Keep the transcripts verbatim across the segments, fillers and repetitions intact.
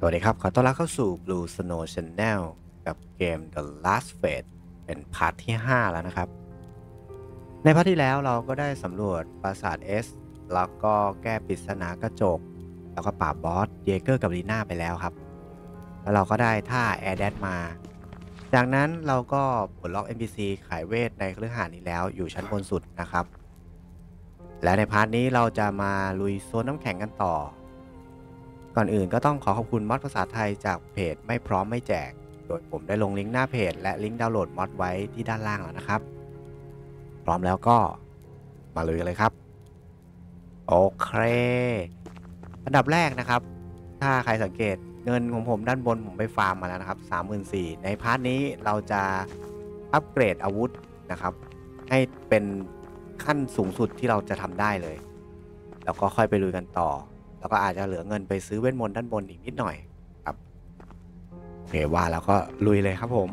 สวัสดีครับขอต้อนรับเข้าสู่ Blue Snow Channel กับเกม The Last Faith เป็นพาร์ทที่ห้าแล้วนะครับในพาร์ทที่แล้วเราก็ได้สำรวจปราสาท S แล้วก็แก้ปริศนากระจกแล้วก็ปราบบอสเยเกอร์กับลีน่าไปแล้วครับแล้วเราก็ได้ท่า Air Dash มาจากนั้นเราก็ปลดล็อก เอ็น พี ซี ขายเวทในเครือข่ายนี้แล้วอยู่ชั้นบนสุดนะครับและในพาร์ทนี้เราจะมาลุยโซนน้ำแข็งกันต่อก่อนอื่นก็ต้องขอขอบคุณมอดภาษาไทยจากเพจไม่พร้อมไม่แจกโดยผมได้ลงลิงก์หน้าเพจและลิงก์ดาวน์โหลดมอดไว้ที่ด้านล่างแล้วนะครับพร้อมแล้วก็มาลุยกันเลยครับโอเคอันดับแรกนะครับถ้าใครสังเกตเงินของผมด้านบนผมไปฟาร์มมาแล้วนะครับสามหมื่นสี่ในพาร์ทนี้เราจะอัปเกรดอาวุธนะครับให้เป็นขั้นสูงสุดที่เราจะทำได้เลยแล้วก็ค่อยไปลุยกันต่อแล้วก็อาจจะเหลือเงินไปซื้อเวทมนต์ด้านบนอีกนิดหน่อยครับโอเคว่าแล้วก็ลุยเลยครับผม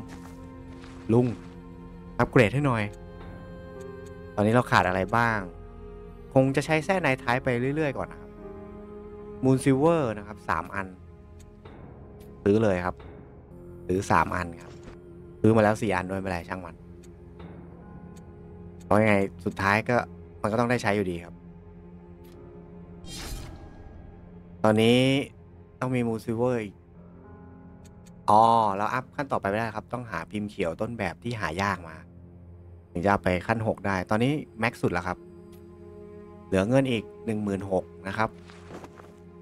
ลุงอัปเกรดให้หน่อยตอนนี้เราขาดอะไรบ้างคงจะใช้แส้ในท้ายไปเรื่อยๆก่อนนะครับมูนซิลเวอร์นะครับสามอันซื้อเลยครับซื้อสามอันครับซื้อมาแล้วสี่อันด้วยไม่ไรช่างมันเพราะยังไงสุดท้ายก็มันก็ต้องได้ใช้อยู่ดีครับตอนนี้ต้องมีมูซิเวอร์อีกอ๋อแล้วอัพขั้นต่อไปไม่ได้ครับต้องหาพิมพ์เขียวต้นแบบที่หายากมาถึงจะไปขั้นหกได้ตอนนี้แม็กซ์สุดแล้วครับเหลือเงินอีก หนึ่งหมื่นหกพัน นะครับ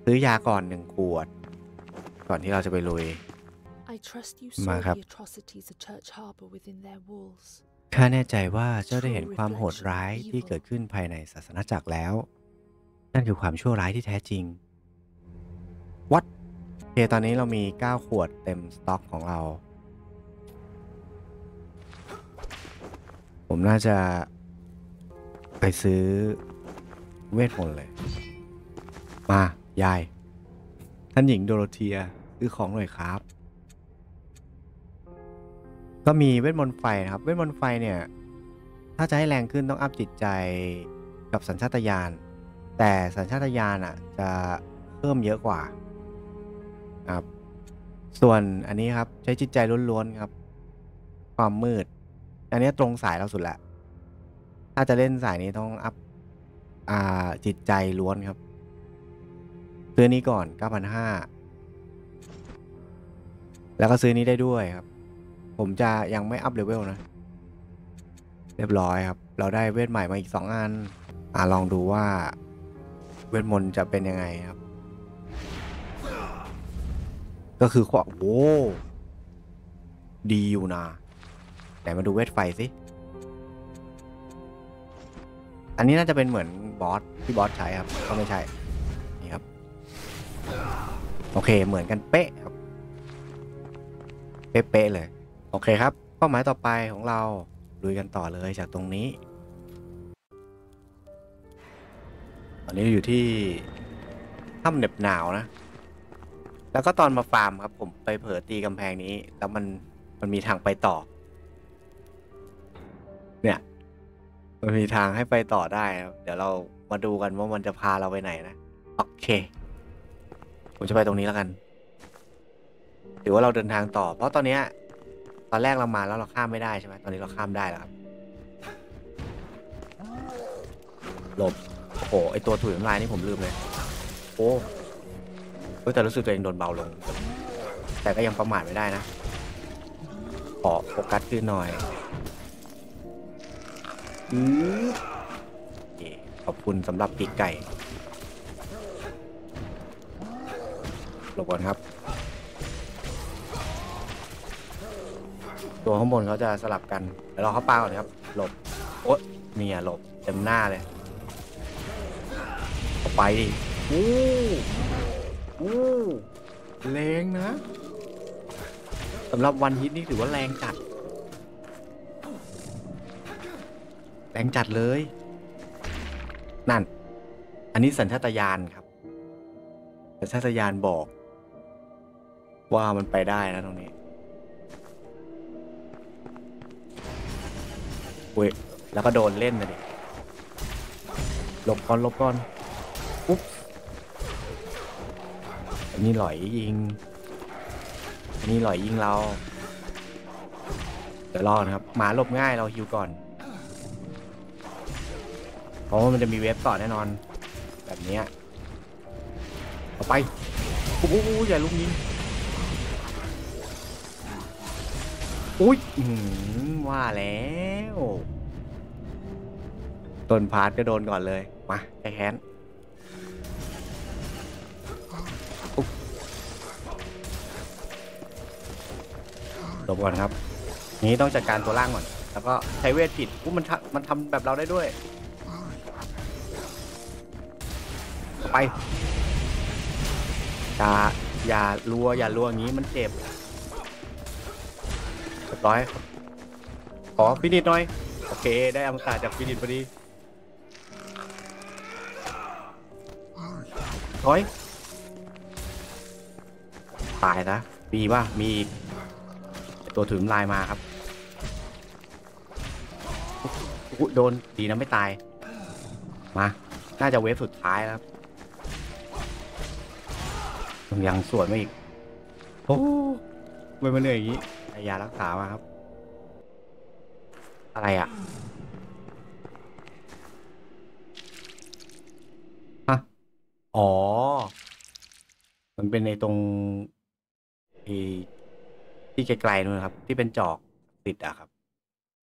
ซื้อยาก่อนหนึ่งขวดก่อนที่เราจะไปลุยมาครับข้าแน่ใจว่าเจ้าได้เห็นความโหดร้ายที่เกิดขึ้นภายในศาสนาจักรแล้วนั่นคือความชั่วร้ายที่แท้จริงวัดโอเคตอนนี้เรามีเก้าขวดเต็มสต็อกของเราผมน่าจะไปซื้อเวทมนต์เลยมายายท่านหญิงโดโรเธียซื้อของหน่อยครับก็มีเวทมนต์ไฟนะครับเวทมนต์ไฟเนี่ยถ้าจะให้แรงขึ้นต้องอัพจิตใจกับสัญชาตญาณแต่สัญชาตญาณอ่ะจะเพิ่มเยอะกว่าครับส่วนอันนี้ครับใช้จิตใจล้วนๆครับความมืดอันนี้ตรงสายเราสุดแหละถ้าจะเล่นสายนี้ต้องอัพอ่าจิตใจล้วนครับซื้อนี้ก่อน เก้าพันห้าร้อย แล้วก็ซื้อนี้ได้ด้วยครับผมจะยังไม่อัพเลเวลนะเรียบร้อยครับเราได้เวทใหม่มาอีกสองอันอ่าลองดูว่าเวทมนต์จะเป็นยังไงครับก็คือว่าโอ้ดีอยู่นะไหนมาดูเวทไฟสิอันนี้น่าจะเป็นเหมือนบอสที่บอสใช้ครับก็ไม่ใช่นี่ครับโอเคเหมือนกันเป๊ะครับเป๊ะๆเลยโอเคครับเป้าหมายต่อไปของเราลุยกันต่อเลยจากตรงนี้ตอนนี้อยู่ที่ถ้ำเหน็บหนาวนะแล้วก็ตอนมาฟาร์มครับผมไปเผลอตีกำแพงนี้แล้วมันมันมีทางไปต่อเนี่ยมันมีทางให้ไปต่อได้ครับเดี๋ยวเรามาดูกันว่ามันจะพาเราไปไหนนะโอเคผมจะไปตรงนี้แล้วกันถือว่าเราเดินทางต่อเพราะตอนเนี้ยตอนแรกเรามาแล้วเราข้ามไม่ได้ใช่ไหมตอนนี้เราข้ามได้แล้วครับหลบโอ้ไอตัวถุยน้ำลายนี่ผมลืมเลยโอ้แต่รู้สึกตัวเองโดนเบาลงแต่ก็ยังประมาทไม่ได้นะขอโฟกัสขึ้นหน่อยอือขอบคุณสำหรับปีกไก่หลบก่อนครับตัวข้างบนเขาจะสลับกันเดี๋ยวเราเข้าป่าก่อนครับหลบโอ๊ยมีอะหลบเต็มหน้าเลยออกไปดิแรงนะสำหรับวันฮิตนี่ถือว่าแรงจัดแรงจัดเลยนั่นอันนี้สัญชาตญาณครับสัญชาตญาณบอกว่ามันไปได้นะตรงนี้เว้ยแล้วก็โดนเล่นนะดิหลบก่อนหลบก่อนอุ๊บนี่หลอยยิง นี่หล่อยยิงเราเดี๋ยวรอนะครับหมาหลบง่ายเราฮิวก่อนเพราะว่ามันจะมีเวฟต่อแน่นอนแบบนี้เอาไปโอ้โหอย่าลุกยิงอุ้ยว่าแล้วต้นพาร์ทก็โดนก่อนเลยมาแค่แค้นหลบก่อนครับนี้ต้องจัดการตัวล่างก่อนแล้วก็ใช้เวทผิดอู้มันมันทำแบบเราได้ด้วยไปอย่าอย่ารัวอย่ารัวอย่างนี้มันเจ็บร้อยขอฟินิชหน่อยโอเคได้อมตะจากฟินิชพอดีร้อยตายนะมีป่ะมีตัวถือลายมาครับโดนดีนะไม่ตายมาน่าจะเวฟสุดท้ายแล้วยังสวนมาอีกโอ้เว้ยมาเหนื่อยอย่างนี้ยารักษามาครับอะไรอ่ะฮะอ๋อมันเป็นในตรงที่ไกลๆนู่นครับที่เป็นจอกติดอะครับ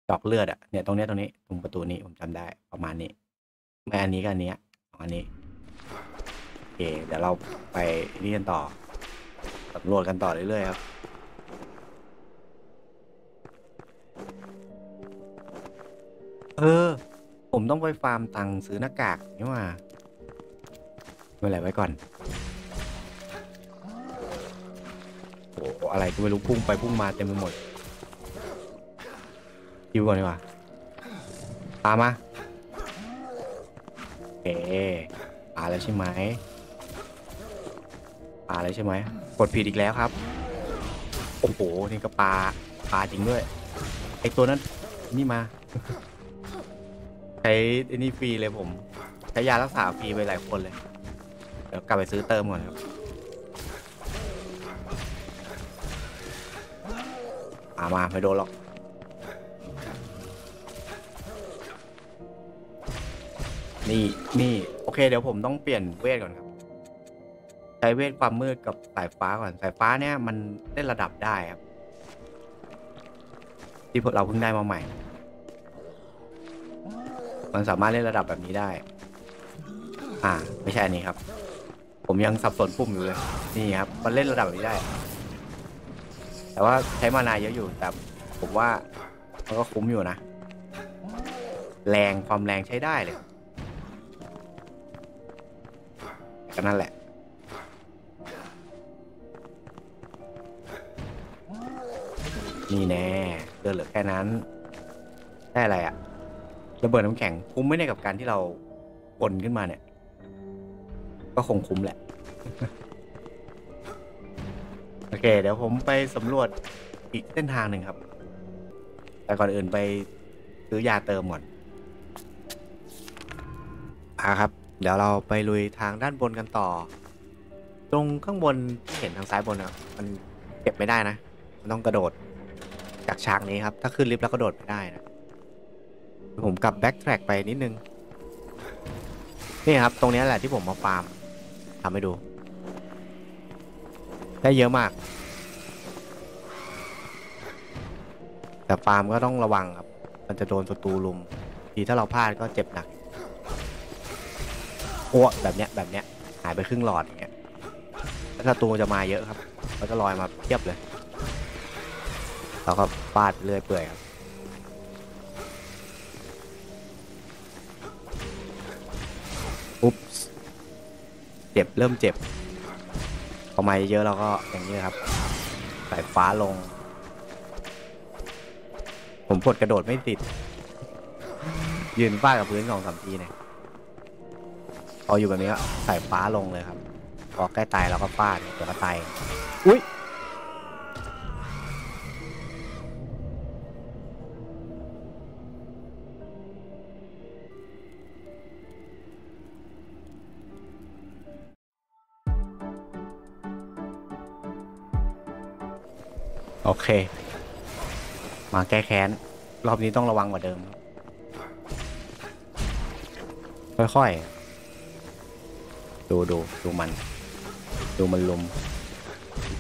จอกเลือดอะเนี่ยตรงนี้ตรงนี้ตรงประตูนี้ผมจำได้ประมาณนี้ไม่อันนี้ก็อันนี้อันนี้โอเคเดี๋ยวเราไปนี่กันต่อสำรวจกันต่อเรื่อยๆครับเออผมต้องไปฟาร์มตังซื้อหน้ากากนี่ว่าไม่เป็นไรไว้ก่อนโอ้อะไรก็ไม่รู้พุ่งไปพุ่งมาเต็มไปหมดยิวก่อนดีกว่าตามมาเอ๋ปลาแล้วใช่ไหมปลาแล้วใช่ไหมกดผิดอีกแล้วครับโอ้โหนี่ก็ปลาปลาจริงด้วยไอตัวนั้นนี่มาใช้ไอ้นี่ฟรีเลยผมใช้ยารักษาฟรีไปหลายคนเลยเดี๋ยวกลับไปซื้อเติมก่อนครับอามาไม่โดนหรอกนี่นี่โอเคเดี๋ยวผมต้องเปลี่ยนเวทก่อนครับใช้เวทความมืดกับสายฟ้าก่อนสายฟ้าเนี่ยมันได้ระดับได้ครับที่พวกเราเพิ่งได้มาใหม่มันสามารถเล่นระดับแบบนี้ได้อ่าไม่ใช่อันนี้ครับผมยังสับสนปุ่มอยู่เลยนี่ครับมันเล่นระดับแบบนี้ได้แต่ว่าใช้มานาเยอะอยู่แต่ผมว่ามันก็คุ้มอยู่นะแรงความแรงใช้ได้เลยก็นั่นแหละนี่แน่เดินเหลือแค่นั้นได้อะไรอะระเบิดน้ำแข็งคุ้มไม่ได้กับการที่เราปนขึ้นมาเนี่ยก็คงคุ้มแหละโอเคเดี๋ยวผมไปสำรวจอีกเส้นทางหนึ่งครับแต่ก่อนอื่นไปซื้อยาเติมก่อนอ่ะครับเดี๋ยวเราไปลุยทางด้านบนกันต่อตรงข้างบนที่เห็นทางซ้ายบนนะมันเก็บไม่ได้นะมันต้องกระโดดจากฉากนี้ครับถ้าขึ้นลิฟต์แล้วกระโดดไม่ได้นะผมกลับแบ็กแทร็กไปนิดนึงนี่ครับตรงนี้แหละที่ผมมาฟาร์มทำให้ดูได้เยอะมากแต่ฟาร์มก็ต้องระวังครับมันจะโดนศัตรูลุมทีถ้าเราพลาดก็เจ็บหนักโอ้แบบเนี้ยแบบเนี้ยหายไปครึ่งหลอดอย่างเงี้ยแล้วศัตรูจะมาเยอะครับมันจะลอยมาเพียบเลยเราก็ฟาดเรื่อยเปื่อยครับอุ๊บเจ็บเริ่มเจ็บทำไมเยอะเราก็อย่างนี้ครับสายฟ้าลงผมกดกระโดดไม่ติดยืนฟาดกับพื้นสองสามทีเนี่ยพออยู่แบบนี้ก็สายฟ้าลงเลยครับพอใกล้ตายเราก็ฟาดเดี๋ยวก็ตายอุ๊ย โอเคมาแก้แค้นรอบนี้ต้องระวังกว่าเดิมค่อยๆดูดูดูมันดูมันลุม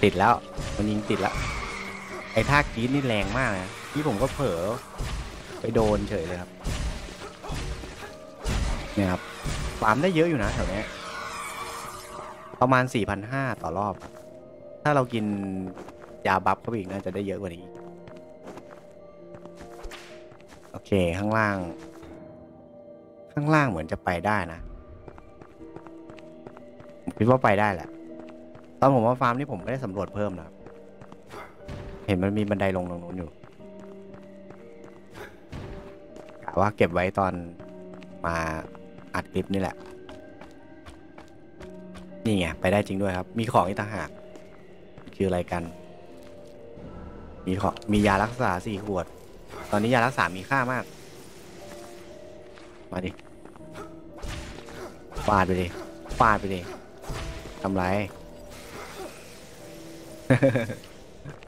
ติดแล้วมันยิงติดแล้วไอ้ท่ากีดนี่แรงมากนะที่ผมก็เผลอไปโดนเฉยเลยครับเนี่ยครับฟาร์มได้เยอะอยู่นะแถวนี้ประมาณ สี่พันห้าร้อย ต่อรอบถ้าเรากินยาบัฟเข้าไปอีกน่าจะได้เยอะกว่านี้โอเคข้างล่างข้างล่างเหมือนจะไปได้นะผมคิดว่าไปได้แหละตอนผมว่าฟาร์มนี่ผมก็ได้สำรวจเพิ่มนะเห็นมันมีบันไดลงตรงนู้นอยู่กะว่าเก็บไว้ตอนมาอัดคลิปนี่แหละนี่ไงไปได้จริงด้วยครับมีของอีกต่างหากคืออะไรกันมีของมียารักษาสี่ขวดตอนนี้ยารักษามีค่ามากมาดิฟาดไปดิฟาดไปดิทำไร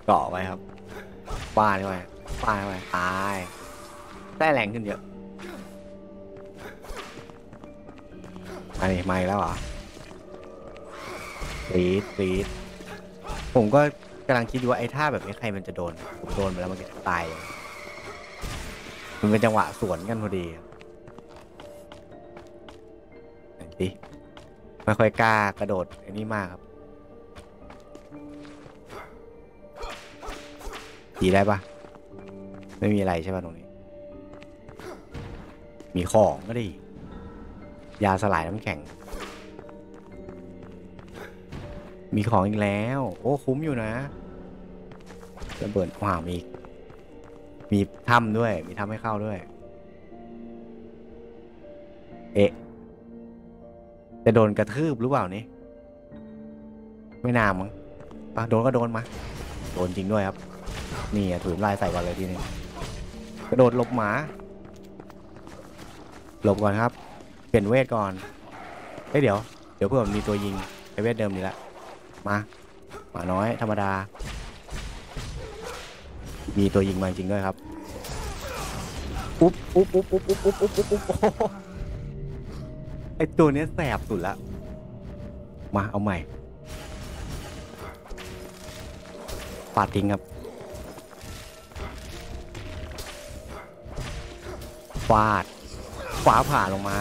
เกาะไว้ครับฟาดไว้ฟาดไว้ตายได้แรงขึ้นเยอะมาดิมาแล้วเหรอตีดตีดผมก็กำลังคิดว่าไอ้ท่าแบบนี้ใครมันจะโดนผมโดนไปแล้วมันจะตายมันเป็นจังหวะสวนกันพอดีไม่ค่อยกล้ากระโดดไอ้นี่มากครับตีได้ปะไม่มีอะไรใช่ปะตรงนี้มีของก็ดียาสลายน้ำแข็งมีของอีกแล้วโอ้คุ้มอยู่นะระเบิดขวามีมีถ้ำด้วยมีถ้ำให้เข้าด้วยเอ๊ะจะโดนกระทืบหรือเปล่านี่ไม่น่ามั้งโดนก็โดนมาโดนจริงด้วยครับนี่ถูกลายใส่ก่อนเลยทีนี้กระโดดหลบหมาหลบก่อนครับเปลี่ยนเวทก่อนเฮ้ยเดี๋ยวเดี๋ยวเพื่อนมีตัวยิงไอเวทเดิมนี่แหละมาหมาน้อยธรรมดามีตัวยิงมาจริงด้วยครับอุ๊บอุ๊บอุ๊บอุ๊บอุ๊บอุ๊บอุ๊บอุ๊บไอตัวนี้แสบสุดละมาเอาใหม่ปาดทิ้งครับฟาดขวาผ่าลงมา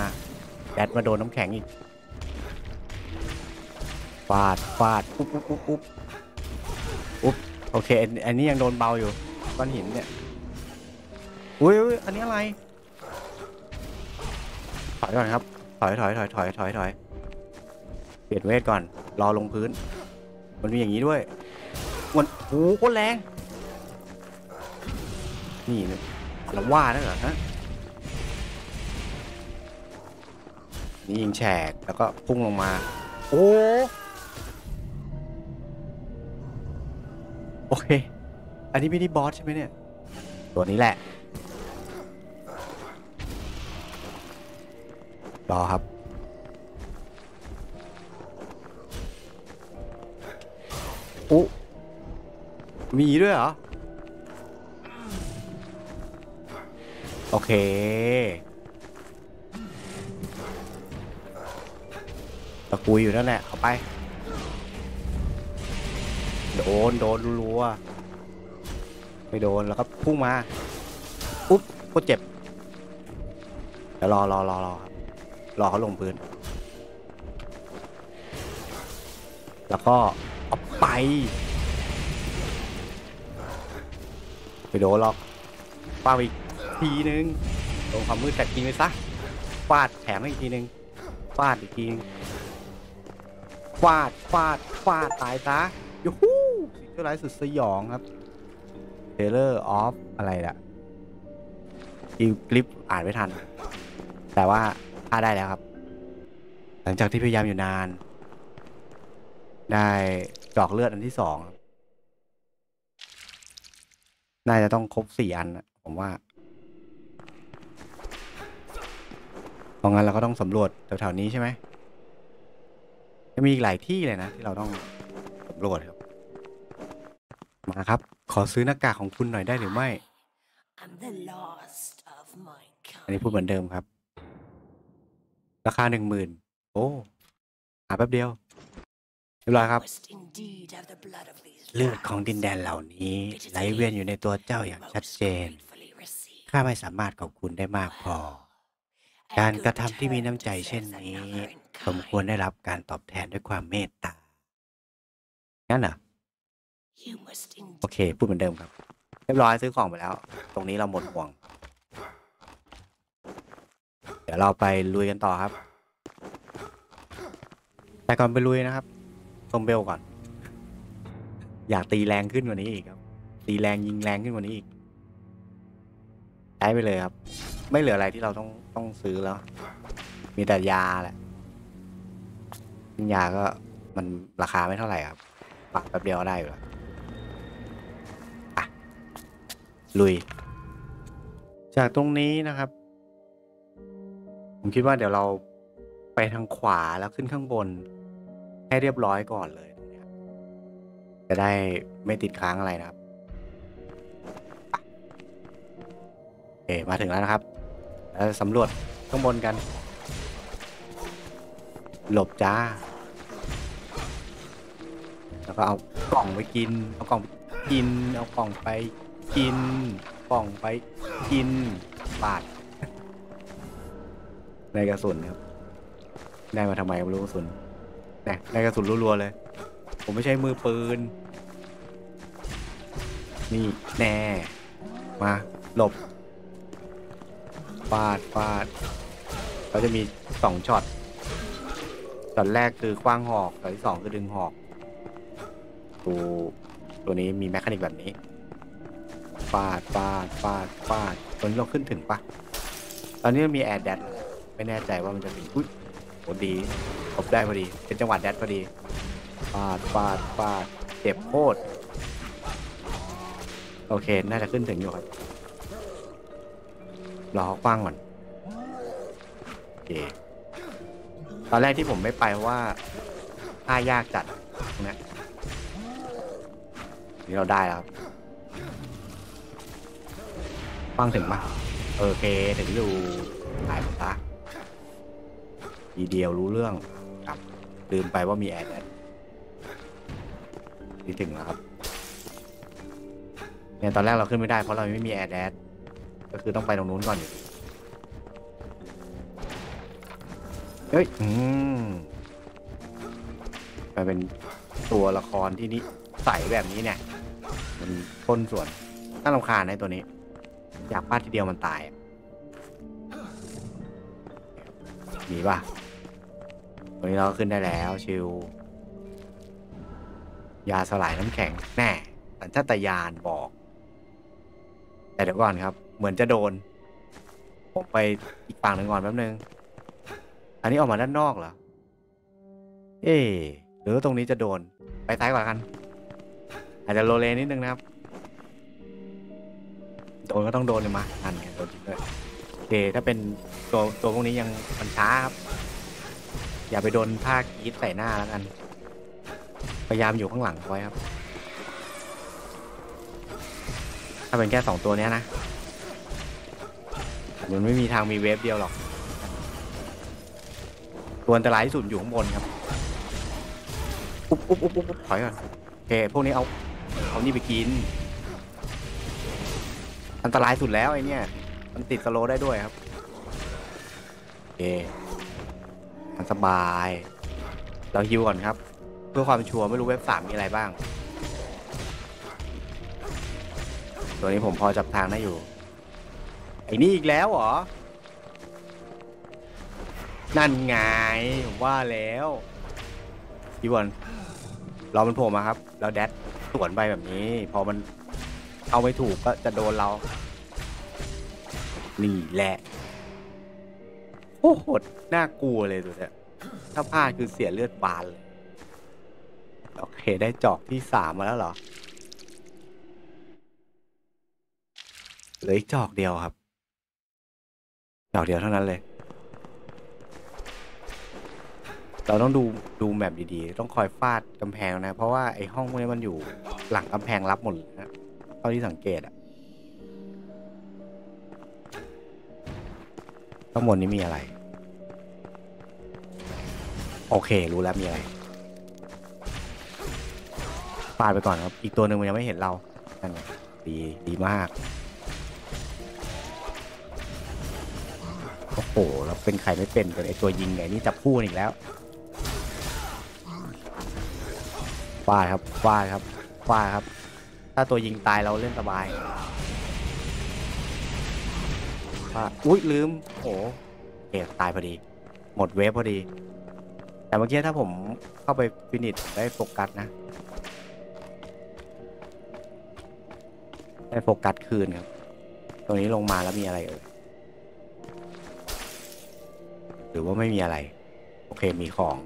แดดมาโดนน้ำแข็งอีกฟาดฟาดปุ๊บปุ๊บปุ๊บปุ๊บปุ๊บโอเคอันนี้ยังโดนเบาอยู่ก้อนหินเนี่ยอุ้ยอันนี้อะไรถอยก่อนครับถอยถอยถอยถอยถอยถอยเปลี่ยนเวทก่อนรอลงพื้นมันมีอย่างนี้ด้วยมันโอ้โหแรงนี่เนี่ยเราว่าได้เหรอฮะนี่ยิงแฉกแล้วก็พุ่งลงมาโอ้โอเคอันนี้ไม่ได้บอสใช่ไหมเนี่ยตัวนี้แหละรอครับอุ๊มีด้วยเหรอโอเคตะกุยอยู่นั่นแหละเอาไปโดนโดนรัวๆไม่โดนแล้วก็พุ่งมาอุ๊บก็เจ็บแล้วรอรอรอรอรอเขาลงพื้นแล้วก็เอาไปไปโดนหรอกฟาดอีกทีนึงลงความมืดจัดทีไปซะฟาดแถมให้อีกทีนึงฟาดอีกทีฟาดฟาดฟาดตายซะยูฮูสิ่งชั่วร้ายสุดสยองครับเทเลอร์ออฟอะไรล่ะอีคลิปอ่านไม่ทันแต่ว่าอ่าได้แล้วครับหลังจากที่พยายามอยู่นานได้จอกเลือดอันที่สองน่าจะต้องครบสี่อันนะผมว่าเพราะงั้นเราก็ต้องสำรวจแถวๆนี้ใช่ไหมมีอีกหลายที่เลยนะที่เราต้องสำรวจครับ มาครับขอซื้อหน้ากากของคุณหน่อยได้หรือไม่อันนี้พูดเหมือนเดิมครับราคาหนึ่งหมื่นโอ้หาแป๊บเดียวเรียบร้อยครับเลือดของดินแดนเหล่านี้ไหลเวียนอยู่ในตัวเจ้าอย่างชัดเจนข้าไม่สามารถขอบคุณได้มากพอการกระทำที่มีน้ำใจเช่นนี้สมควรได้รับการตอบแทนด้วยความเมตตางั้นเหรอโอเคพูดเหมือนเดิมครับเรียบร้อยซื้อของไปแล้วตรงนี้เราหมดห่วงเดี๋ยวเราไปลุยกันต่อครับแต่ก่อนไปลุยนะครับตรงเบลก่อนอยากตีแรงขึ้นกว่านี้อีกครับตีแรงยิงแรงขึ้นกว่านี้อีกใช้ไปเลยครับไม่เหลืออะไรที่เราต้องต้องซื้อแล้วมีแต่ยาแหละยาก็มันราคาไม่เท่าไหร่ครับปากแป๊บเดียวได้อยู่แล้วอ่ะลุยจากตรงนี้นะครับผมคิดว่าเดี๋ยวเราไปทางขวาแล้วขึ้นข้างบนให้เรียบร้อยก่อนเลยจะได้ไม่ติดค้างอะไรนะครับโอเคมาถึงแล้วนะครับแล้วสำรวจข้างบนกันหลบจ้าแล้วก็เอากล่องไปกินเอากล่องกินเอากล่องไปกินกล่องไปกินบาดในกระสุนครับได้มาทำไมไม่รู้กระสุนเนี่ยในกระสุนรัวๆเลยผมไม่ใช่มือปืนนี่แน่มาหลบฟาดฟาดเขาจะมีสองช็อตช็อตแรกคือคว้างหอกช็อตที่สองคือดึงหอกตัวตัวนี้มีแมคานิกแบบนี้ฟาดฟาดฟาดฟาดตอนนี้เราขึ้นถึงปะตอนนี้มีแอร์แดดไม่แน่ใจว่ามันจะถึงอุ๊ยโหดีหลบได้พอดีเป็นจังหวะแดดพอดีฟาดฟาดฟาดเจ็บโคตรโอเคน่าจะขึ้นถึงอยู่ครับรอคว้างก่อนโอเคตอนแรกที่ผมไม่ไปว่าท่ายากจัดนะนี่เราได้แล้วครับคว้างถึงปะโอเคถึงอยู่หายไปละทีเดียวรู้เรื่องครับลืมไปว่ามีแอดนี่ถึงแล้วครับเนี่ยตอนแรกเราขึ้นไม่ได้เพราะเราไม่มีแอดแอดก็คือต้องไปตรงนู้นก่อนอยู่เฮ้ยอืมมันเป็นตัวละครที่นิสัยแบบนี้เนี่ยมันต้นส่วนน่ารำคาญในตัวนี้อยากพลาดทีเดียวมันตายมีป่ะวันนี้เราขึ้นได้แล้วชิวยาสลายน้ำแข็งแน่สัญชาตญาณบอกแต่เดี๋ยวก่อนครับเหมือนจะโดนผมไปอีกฝั่งหนึ่งก่อนแป๊บนึงอันนี้ออกมาด้านนอกเหรอเอ๊ะหรือว่าตรงนี้จะโดนไปซ้ายก่อนกันอาจจะโลเลนิดนึงนะครับโดนก็ต้องโดนเลยมาอันนี้โดนจริงด้วยโอเคถ้าเป็นตัวตัวพวกนี้ยังมันช้าครับอย่าไปโดนผ้ากีดใส่หน้าแล้วกันพยายามอยู่ข้างหลังไว้ครับถ้าเป็นแค่สองตัวนี้นะมันไม่มีทางมีเวฟเดียวหรอกตัวอันตรายที่สุดอยู่ข้างบนครับอุ๊บอุ๊บอุ๊บอุ๊บถอยก่อนโอเคพวกนี้เอาเอานี่ไปกินอันตรายสุดแล้วไอ้เนี่ยมันติดสโลได้ด้วยครับโอเคมันสบายเราฮิวก่อนครับเพื่อความชัวร์ไม่รู้เว็บสามมีอะไรบ้างตัวนี้ผมพอจับทางได้อยู่ไอ้นี่อีกแล้วเหรอนั่นไงผมว่าแล้วพี่บอลเรามันโผล่มาครับเราแดดสวนไปแบบนี้พอมันเอาไม่ถูกก็จะโดนเรานี่แหละโอ้โหน่ากลัวเลยตัวเนี้ยถ้าพลาดคือเสียเลือดบานเลยโอเคได้จอกที่สามมาแล้วเหรอเหลืออีกจอกเดียวครับจอกเดียวเท่านั้นเลย เราต้องดูดูแมปดีๆต้องคอยฟาดกำแพงนะเพราะว่าไอ้ห้องพวกนี้มันอยู่หลังกำแพงรับหมดนะเท่าที่สังเกตอะข้างบนนี้มีอะไรโอเครู้แล้วมีอะไรฟาดไปก่อนครับอีกตัวหนึ่งมันยังไม่เห็นเรานั่นไงดีดีมากโอ้โหเราเป็นใครไม่เป็นกันไอตัวยิงไงนี่จับคู่อีกแล้วฟาดครับฟาดครับฟาดครับถ้าตัวยิงตายเราเล่นสบายฟาดอุ๊ยลืมโอ้เอกตายพอดีหมดเวฟพอดีแต่เมื่อกี้ถ้าผมเข้าไปฟินิชได้โฟกัสนะได้โฟกัสคืนครับตรงนี้ลงมาแล้วมีอะไรเอ่ยหรือว่าไม่มีอะไรโอเคมีของ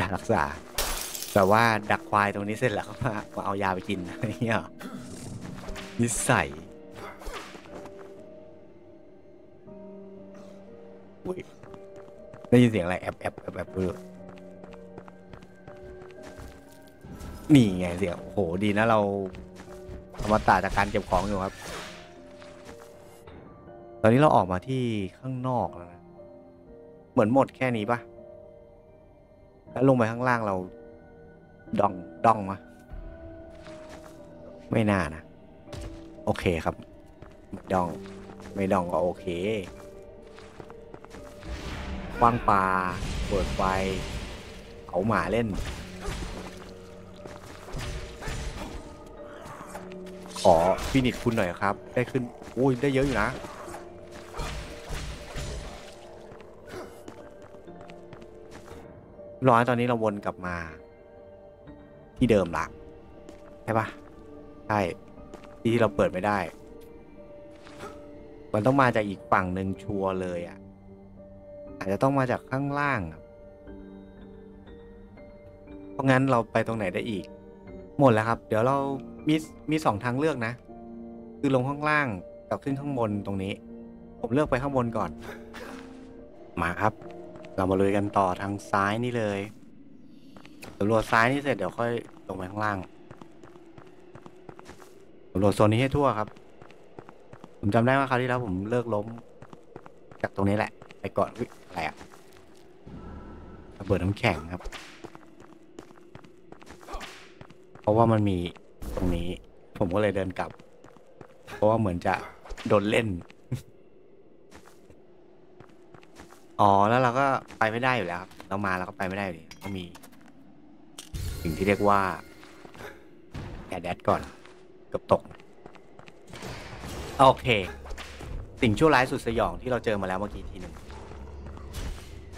ยารักษาแต่ว่าดักควายตรงนี้เสร็จแล้วก็มาเอายาไปกินอะไรเงี้ยนิสัยอุ้ยได้ยินเสียงอะไรแอบแอบแอบแอบนี่ไงเสียงโอ้โหดีนะเราอมตะจากการเก็บของอยู่ครับตอนนี้เราออกมาที่ข้างนอกแล้วนะเหมือนหมดแค่นี้ปะแล้วลงไปข้างล่างเราดองดองมะไม่น่านะโอเคครับดองไม่ดองก็โอเควางปลาเปิดไฟเอาหมาเล่นขอฟินิชคุณหน่อยครับได้ขึ้นอุ้ยได้เยอะอยู่นะร้อยตอนนี้เราวนกลับมาที่เดิมละใช่ปะใช่ที่เราเปิดไม่ได้มันต้องมาจากอีกฝั่งหนึ่งชัวร์เลยอ่ะอาจจะต้องมาจากข้างล่างเพราะงั้นเราไปตรงไหนได้อีกหมดแล้วครับเดี๋ยวเรามีมีสองทางเลือกนะคือลงข้างล่างกับขึ้นข้างบนตรงนี้ผมเลือกไปข้างบนก่อนมาครับเรามาลุยกันต่อทางซ้ายนี่เลยสำรวจซ้ายนี่เสร็จเดี๋ยวค่อยลงไปข้างล่างสำรวจโซนนี้ให้ทั่วครับผมจำได้ว่าคราวที่แล้วผมเลิกล้มจากตรงนี้แหละไปก่อนอะไรอะระเบิดน้ำแข็งครับเพราะว่ามันมีตรงนี้ผมก็เลยเดินกลับเพราะว่าเหมือนจะโดนเล่นอ๋อแล้วเราก็ไปไม่ได้อยู่แล้วครับเรามาเราก็ไปไม่ได้เลยก็มีสิ่งที่เรียกว่าแอดแอดก่อนกับตกโอเคสิ่งชั่วร้ายสุดสยองที่เราเจอมาแล้วเมื่อกี้ทีหนึ่ง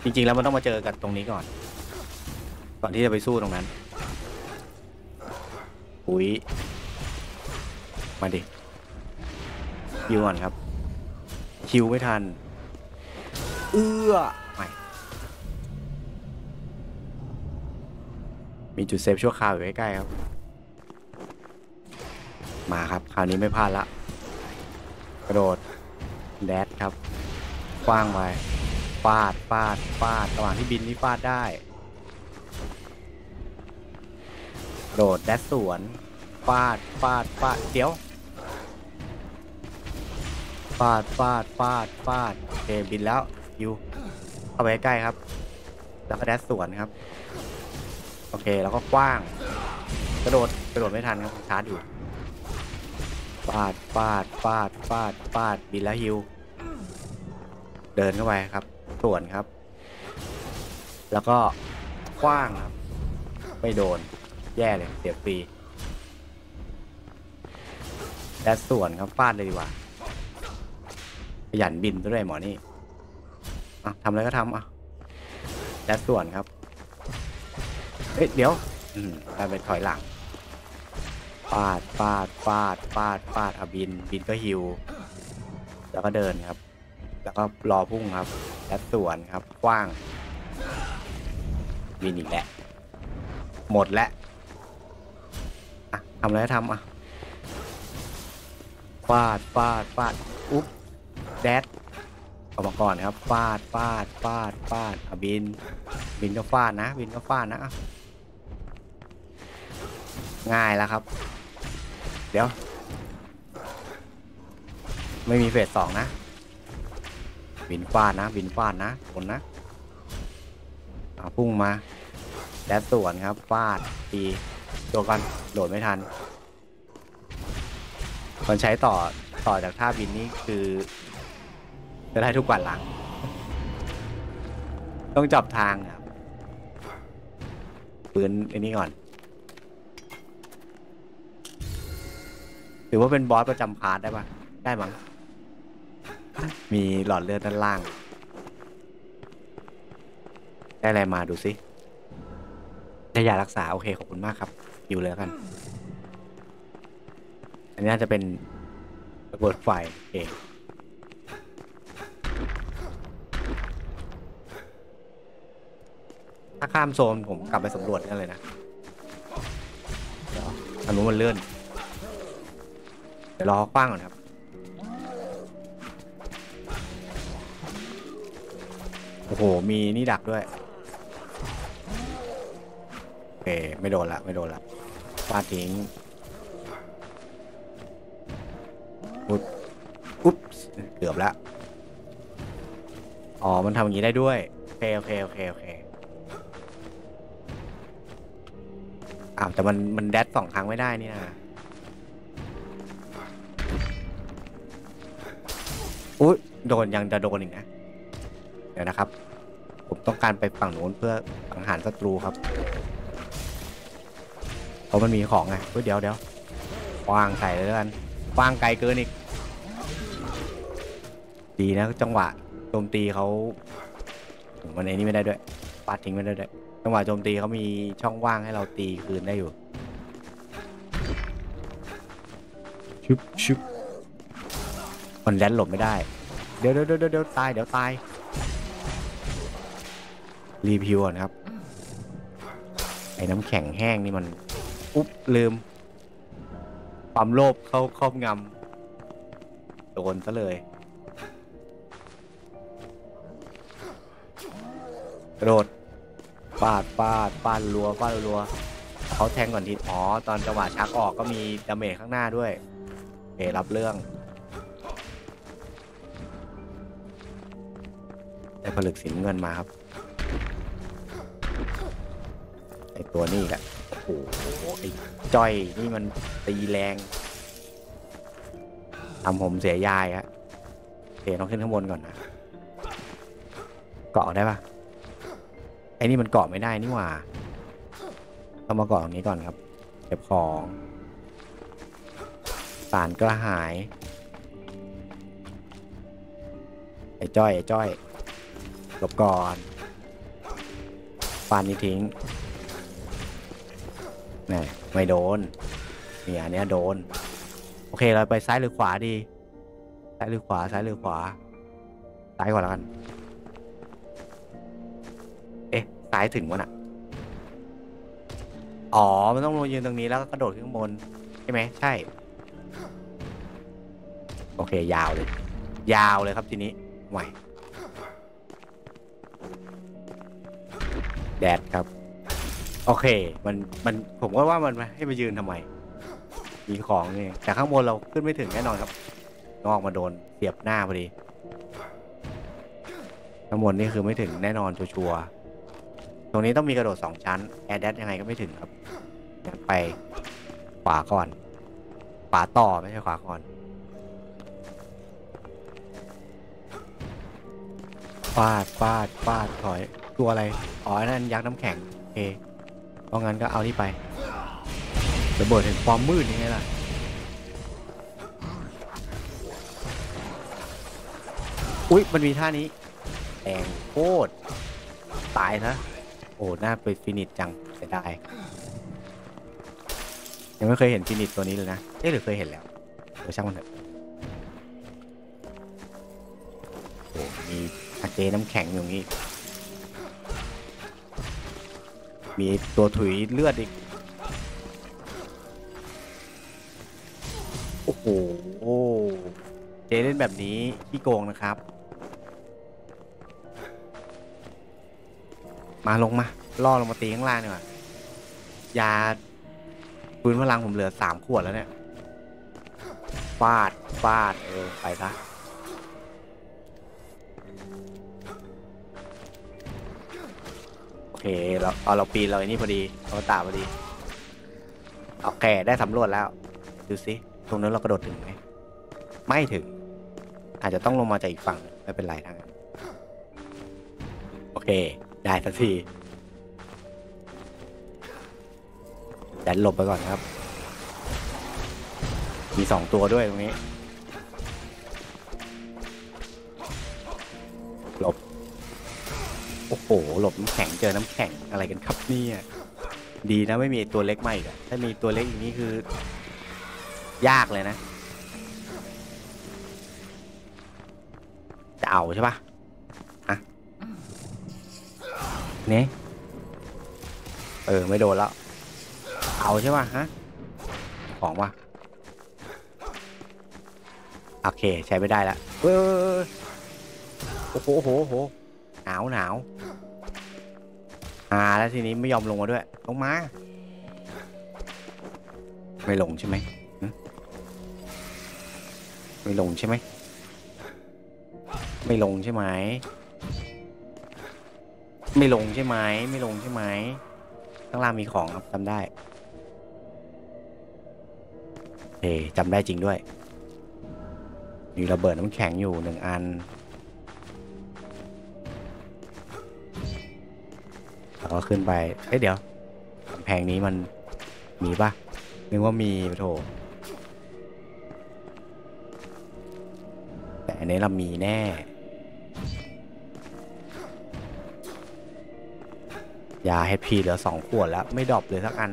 จริงๆแล้วมันต้องมาเจอกันตรงนี้ก่อนก่อนที่จะไปสู้ตรงนั้นอุ้ยมาดิคิวก่อนครับคิวไม่ทันเอื้อไม่มีจุดเซฟชั่วคราวอยู่ใกล้ๆครับมาครับคราวนี้ไม่พลาดละกระโดดแดดครับคว้างไปฟาดฟาดฟาดระหว่างที่บินนี่ฟาดได้กระโดดแดดสวนฟาดฟาดฟาดเดี๋ยวฟาดฟาดฟาดฟาดโอเคบินแล้วอยู่เข้าไปใกล้ครับแล้วก็แดดสวนครับโอเคแล้วก็กว้างกระโดดกระโดดไม่ทันครับชาร์จอยู่ฟาดฟาดฟาดฟาดฟาดบินแล้วฮิวเดินเข้าไปครับสวนครับแล้วก็กว้างครับไม่โดนแย่เลยเสียฟรีแดดสวนครับฟาดเลยดีกว่าขยันบินด้วยหมอนี่อ่ะทำอะไรก็ทำอ่ะแดดส่วนครับเฮ้ยเดี๋ยวอืมกลายเป็นถอยหลังฟาดฟาดฟาดฟาดฟาดอ่ะบินบินก็ฮิวแล้วก็เดินครับแล้วก็รอพุ่งครับแดดส่วนครับกว้างบินอีกแล้วหมดแล้วอ่ะทำอะไรก็ทำอ่ะฟาดฟาดฟาดอุ๊บแดด อุปกรณ์ครับฟาดฟาดฟาดฟาดอ่ะบินบินก็ฟาดนะบินก็ฟาดนะง่ายแล้วครับเดี๋ยวไม่มีเฟสสองนะบินฟาดนะบินฟาดนะคนนะอ่ะพุ่งมาและส่วนครับฟาดปีตัวกันโดดไม่ทันคนใช้ต่อต่อจากท่าบินนี่คือจะได้ทุกวันหลังต้องจับทางครับปืนอันนี้ก่อนถือว่าเป็นบอสประจำพาร์ทได้ปะได้มั้งมีหลอดเลือดด้านล่างได้อะไรมาดูสิได้ยารักษาโอเคขอบคุณมากครับอยู่เลยกันอันนี้น่าจะเป็นระเบิดไฟเองถ้าข้ามโซนผมกลับไปสำรวจกันเลยนะเดี๋ยวอันนู้นมันเลื่อนเดี๋ยวรอคว้างก่อนครับโอ้โหมีนี่ดักด้วยโอเคไม่โดนละไม่โดนละฟาดทิ้งปุ๊บปุ๊บเกือบละอ๋อมันทำอย่างนี้ได้ด้วยโอเคโอเคโอเคโอเคอ้าวแต่มันมันแดดสองครั้งไม่ได้นี่นะอุ๊ยโดนยังจะโดนอีกนะเดี๋ยวนะครับผมต้องการไปฝั่งโน้นเพื่อสังหารศัตรูครับเพราะมันมีของไงเดี๋ยวเดี๋ยววางใส่เลยกันวางไกลเกินอีกดีนะจังหวะโจมตีเขามันไอ้นี่ไม่ได้ด้วยปาดทิ้งไม่ได้ด้วยจังหวะโจมตีเขามีช่องว่างให้เราตีคืนได้อยู่ชุบชุบมันแลนหลบไม่ได้เดี๋ยวเดี๋ยวเดี๋ยวเดี๋ยวตายเดี๋ยวตายรีพิวนะครับไอ้น้ำแข็งแห้งนี่มันอุ๊บลืมความโลภเข้าครอบงำโดนซะเลยกระโดดปาดปาดปาดรัวปาดรัวเขาแทงก่อนทีอ๋อตอนจังหวะชักออกก็มีดาเมจข้างหน้าด้วยเอรับเรื่องได้ผลึกสีเงินมาครับไอตัวนี้แหละโอ้โหไอจ้อยนี่มันตีแรงทำผมเสียยายฮะเดี๋ยวต้องขึ้นข้างบนก่อนนะเกาะได้ปะไอ้นี่มันเกาะไม่ได้นี่หว่าเอามาเกาะตรงนี้ก่อนครับเก็บของสารกระหายไอ้จ้อยไอ้จ้อยหลบก่อนปานนี้ทิ้งนี่ไม่โดนนี่อันนี้โดนโอเคเราไปซ้ายหรือขวาดีซ้ายหรือขวาซ้ายหรือขวาซ้ายก่อนแล้วกันซ้ายถึงวะน่ะอ๋อมันต้องลงยืนตรงนี้แล้วก็กระโดดขึ้นบนใช่ไหมใช่โอเคยาวเลยยาวเลยครับทีนี้ไหวแดดครับโอเคมันมันผมก็ว่ามันให้มายืนทำไมมีของนี่แต่ข้างบนเราขึ้นไม่ถึงแน่นอนครับนอกมาโดนเสียบหน้าพอดีข้างบนนี่คือไม่ถึงแน่นอนชัวร์ตรงนี้ต้องมีกระโดดสองชั้นแอร์แดดยังไงก็ไม่ถึงครับไปขวาก่อนขวาต่อไม่ใช่ขวาก่อนฟาดฟาดฟาดถอยตัวอะไรอ๋อนั่นยักษ์น้ำแข็งโอเคเพราะงั้นก็เอาที่ไประเบิดเห็นความมืดยังไงล่ะอุ๊ยมันมีท่านี้แรงโคตรตายนะโอ้หน้าไปฟินิชจังเสียดายยังไม่เคยเห็นฟินิชตัวนี้เลยนะเอ๊ะหรือเคยเห็นแล้วเออช่างมันเถอะโอ้มีอาเจน้ำแข็งอยู่นี่มีตัวถุยเลือดอีกโอ้โหเจเล่นแบบนี้ขี้โกงนะครับ มาลงมาล่อลงมาตีข้างล่างดีกว่ายาปืนพลังผมเหลือสามขวดแล้วเนี่ยฟาดฟาดเออไปซะโอเคเราเอาเราปีนเราไอ้นี่พอดีเราตาพอดีโอเคได้สำรวจแล้วดูสิตรงนั้นเรากระโดดถึงไหมไม่ถึงอาจจะต้องลงมาจากอีกฝั่งไม่เป็นไรทั้งนั้นโอเคได้สักทีดันหลบไปก่อนครับมีสองตัวด้วยตรงนี้หลบโอ้โหหลบน้ำแข็งเจอน้ำแข็งอะไรกันครับเนี่ยดีนะไม่มีตัวเล็กมาอีกถ้ามีตัวเล็กอย่างนี้คือยากเลยนะจะเอาใช่ปะอ่ะเนี่ยเออไม่โดนแล้วเอาใช่ปะฮะของวะโอเคใช้ไม่ได้ละเฮ้ยโอ้โหโหโหหนาวหนาวอ่าแล้วทีนี้ไม่ยอมลงมาด้วยลงมาไม่ลงใช่ไหมไม่ลงใช่ไหมไม่ลงใช่ไหมไม่ลงใช่ไหมไม่ลงใช่ไหมข้างล่างมีของครับจำได้เอ๋จำได้จริงด้วยมีระเบิดน้ำแข็งอยู่หนึ่งอันแล้วก็ขึ้นไปเอ้ยเดี๋ยวกำแพงนี้มันมีป่ะนึกว่ามีโถแต่อันนี้เรามีแน่ยา เอช พี เหลือสองขวดแล้วไม่ดรอปเลยสักอัน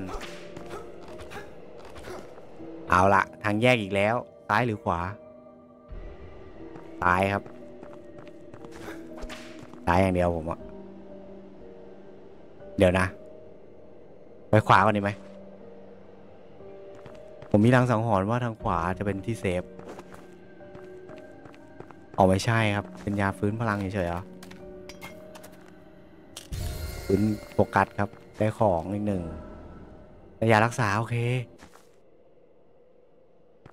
เอาละทางแยกอีกแล้วซ้ายหรือขวาซ้ายครับซ้ายอย่างเดียวผมอะเดี๋ยวนะไปขวาก่อนดีไหมผมมีรางสังหรณ์ว่าทางขวาจะเป็นที่เซฟอ๋อไม่ใช่ครับเป็นยาฟื้นพลังเฉยๆเหรอฟื้นโฟกัสครับได้ของอีกหนึ่งแต่ยารักษาโอเค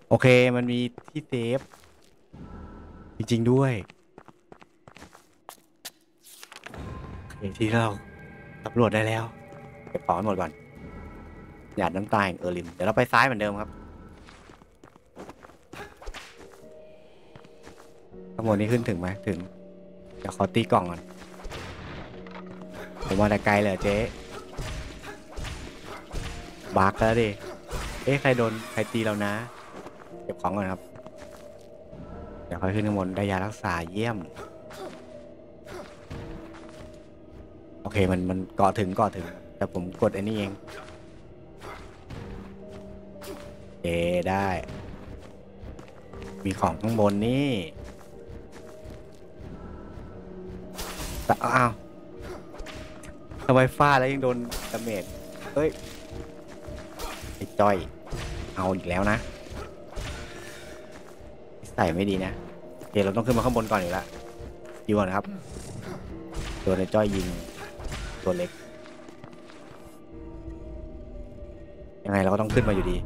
โอเคมันมีที่เซฟจริงๆด้วยที่เราตำรวจได้แล้วเก็บของหมดก่อนหยาดน้ำตาแห่งเออริมเดี๋ยวเราไปซ้ายเหมือนเดิมครับข้างบนนี้ขึ้นถึงไหมถึงจะขอตีกล่องก่อนผมมาแต่ไกลเลยเจ๊บาร์กแล้วดิเอ๊ะใครโดนใครตีเรานะเก็บของก่อนครับเดี๋ยวค่อยขึ้นข้างบนได้ยารักษาเยี่ยมโอเคมันมันเกาะถึงเกาะถึงแต่ผมกดอันนี้เองเอได้มีของข้างบนนี่แต่อ้าวทำไมฟาดแล้วยังโดนดาเมจเฮ้ยไอ้จ้อยเอาอีกแล้วนะใส่ไม่ดีนะโอเคเราต้องขึ้นมาข้างบนก่อนอยู่ละอยู่ก่อนครับโดนไอ้จ้อยยิงตัวเล็กยังไงเราก็ต้องขึ้นมาอยู่ดี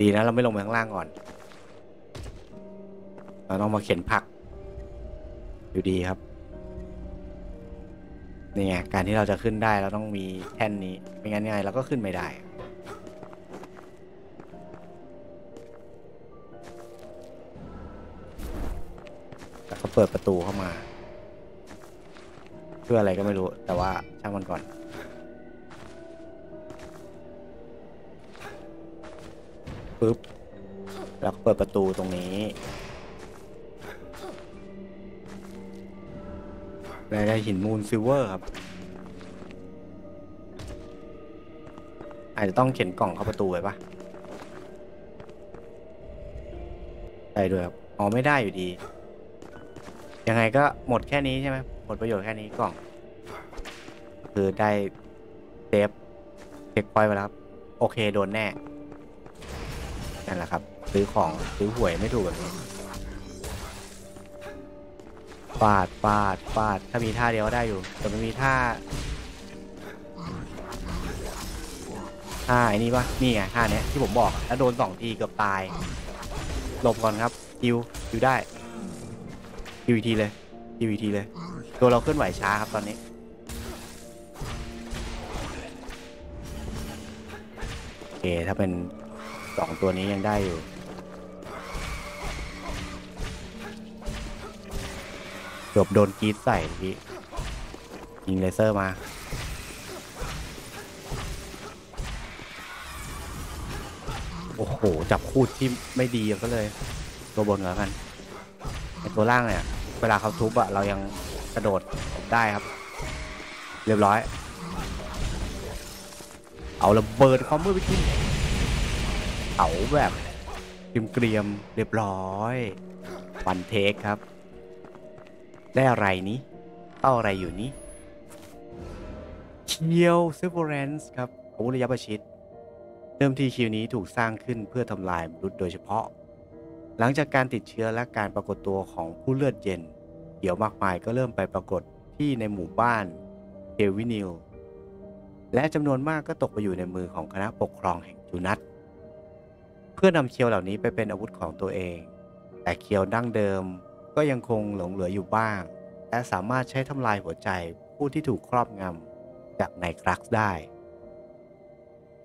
ดีนะเราไม่ลงไปข้างล่างก่อนเราต้องมาเข็นผักอยู่ดีครับนี่ไงการที่เราจะขึ้นได้เราต้องมีแท่นนี้ไม่งั้นยังไงเราก็ขึ้นไม่ได้แล้วเขาเปิดประตูเข้ามาเพื่ออะไรก็ไม่รู้แต่ว่าช่างมันก่อนปึ๊บแล้วก็เปิดประตูตรงนี้ได้ได้หินมูลซิลเวอร์ครับอาจจะต้องเข็นกล่องเข้าประตูไปปะได้ด้วยครับอ๋อไม่ได้อยู่ดียังไงก็หมดแค่นี้ใช่ไหมหมดประโยชน์แค่นี้กล่องคือได้เซฟเช็คพอยต์ไปแล้วครับโอเคโดนแน่นั่นแหละครับซื้อของซื้อหวยไม่ถูกแบบนี้ ปาดปาดปาดถ้ามีท่าเดียวก็ได้อยู่แต่มันมีท่าท่าไอ้นี่ปะนี่ไงท่าเนี้ยที่ผมบอกแล้วโดนสองทีเกือบตายหลบก่อนครับฮิวฮิวได้ฮิวอีกทีเลยฮิวอีกทีเลยตัวเราเคลื่อนไหวช้าครับตอนนี้โอเคถ้าเป็นสองตัวนี้ยังได้อยู่เกือบโดนกีดใส่พี่ยิงเลเซอร์มาโอ้โหจับคูดที่ไม่ดีก็เลยตัวบนเหรอกันตัวล่างเนี่ยเวลาเขาทุบอะเรายังกระโดดได้ครับเรียบร้อยเอาระเบิดความมืดไปทิ้งเอาแบบเกรียมเรียบร้อยวันเทคครับได้อะไรนี้เป้าอะไรอยู่นี้เคียวเซฟเวอร์แรนซ์ครับอาวุธระยะประชิดเริ่มที่คิวนี้ถูกสร้างขึ้นเพื่อทำลายมนุษย์โดยเฉพาะหลังจากการติดเชื้อและการปรากฏตัวของผู้เลือดเย็นเขียวมากมายก็เริ่มไปปรากฏที่ในหมู่บ้านเทวินิลและจำนวนมากก็ตกไปอยู่ในมือของคณะปกครองแห่งจูนัสเพื่อนำเคียวเหล่านี้ไปเป็นอาวุธของตัวเองแต่เคียวดั้งเดิมก็ยังคงหลงเหลืออยู่บ้างและสามารถใช้ทำลายหัวใจผู้ที่ถูกครอบงำจากในครักซ์ได้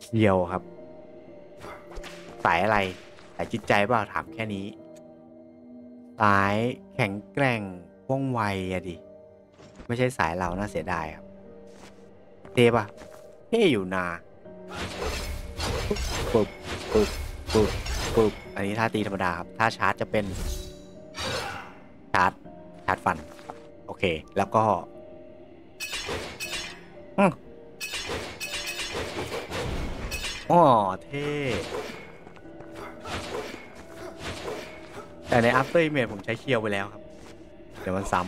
เคียวครับสายอะไรสายจิตใจเปล่าถามแค่นี้สายแข็งแกร่งว่องไวอะดิไม่ใช่สายเราน่าเสียดายครับเทปะเท่อยู่นาปุ๊บปุ๊บปุ๊บปุ๊บอันนี้ท่าตีธรรมดาครับท่าชาร์จจะเป็นชาร์จชาร์จฟันโอเคแล้วก็อ๋อเท่แต่ใน after image ผมใช้เคียวไปแล้วครับเดี๋ยวมันซ้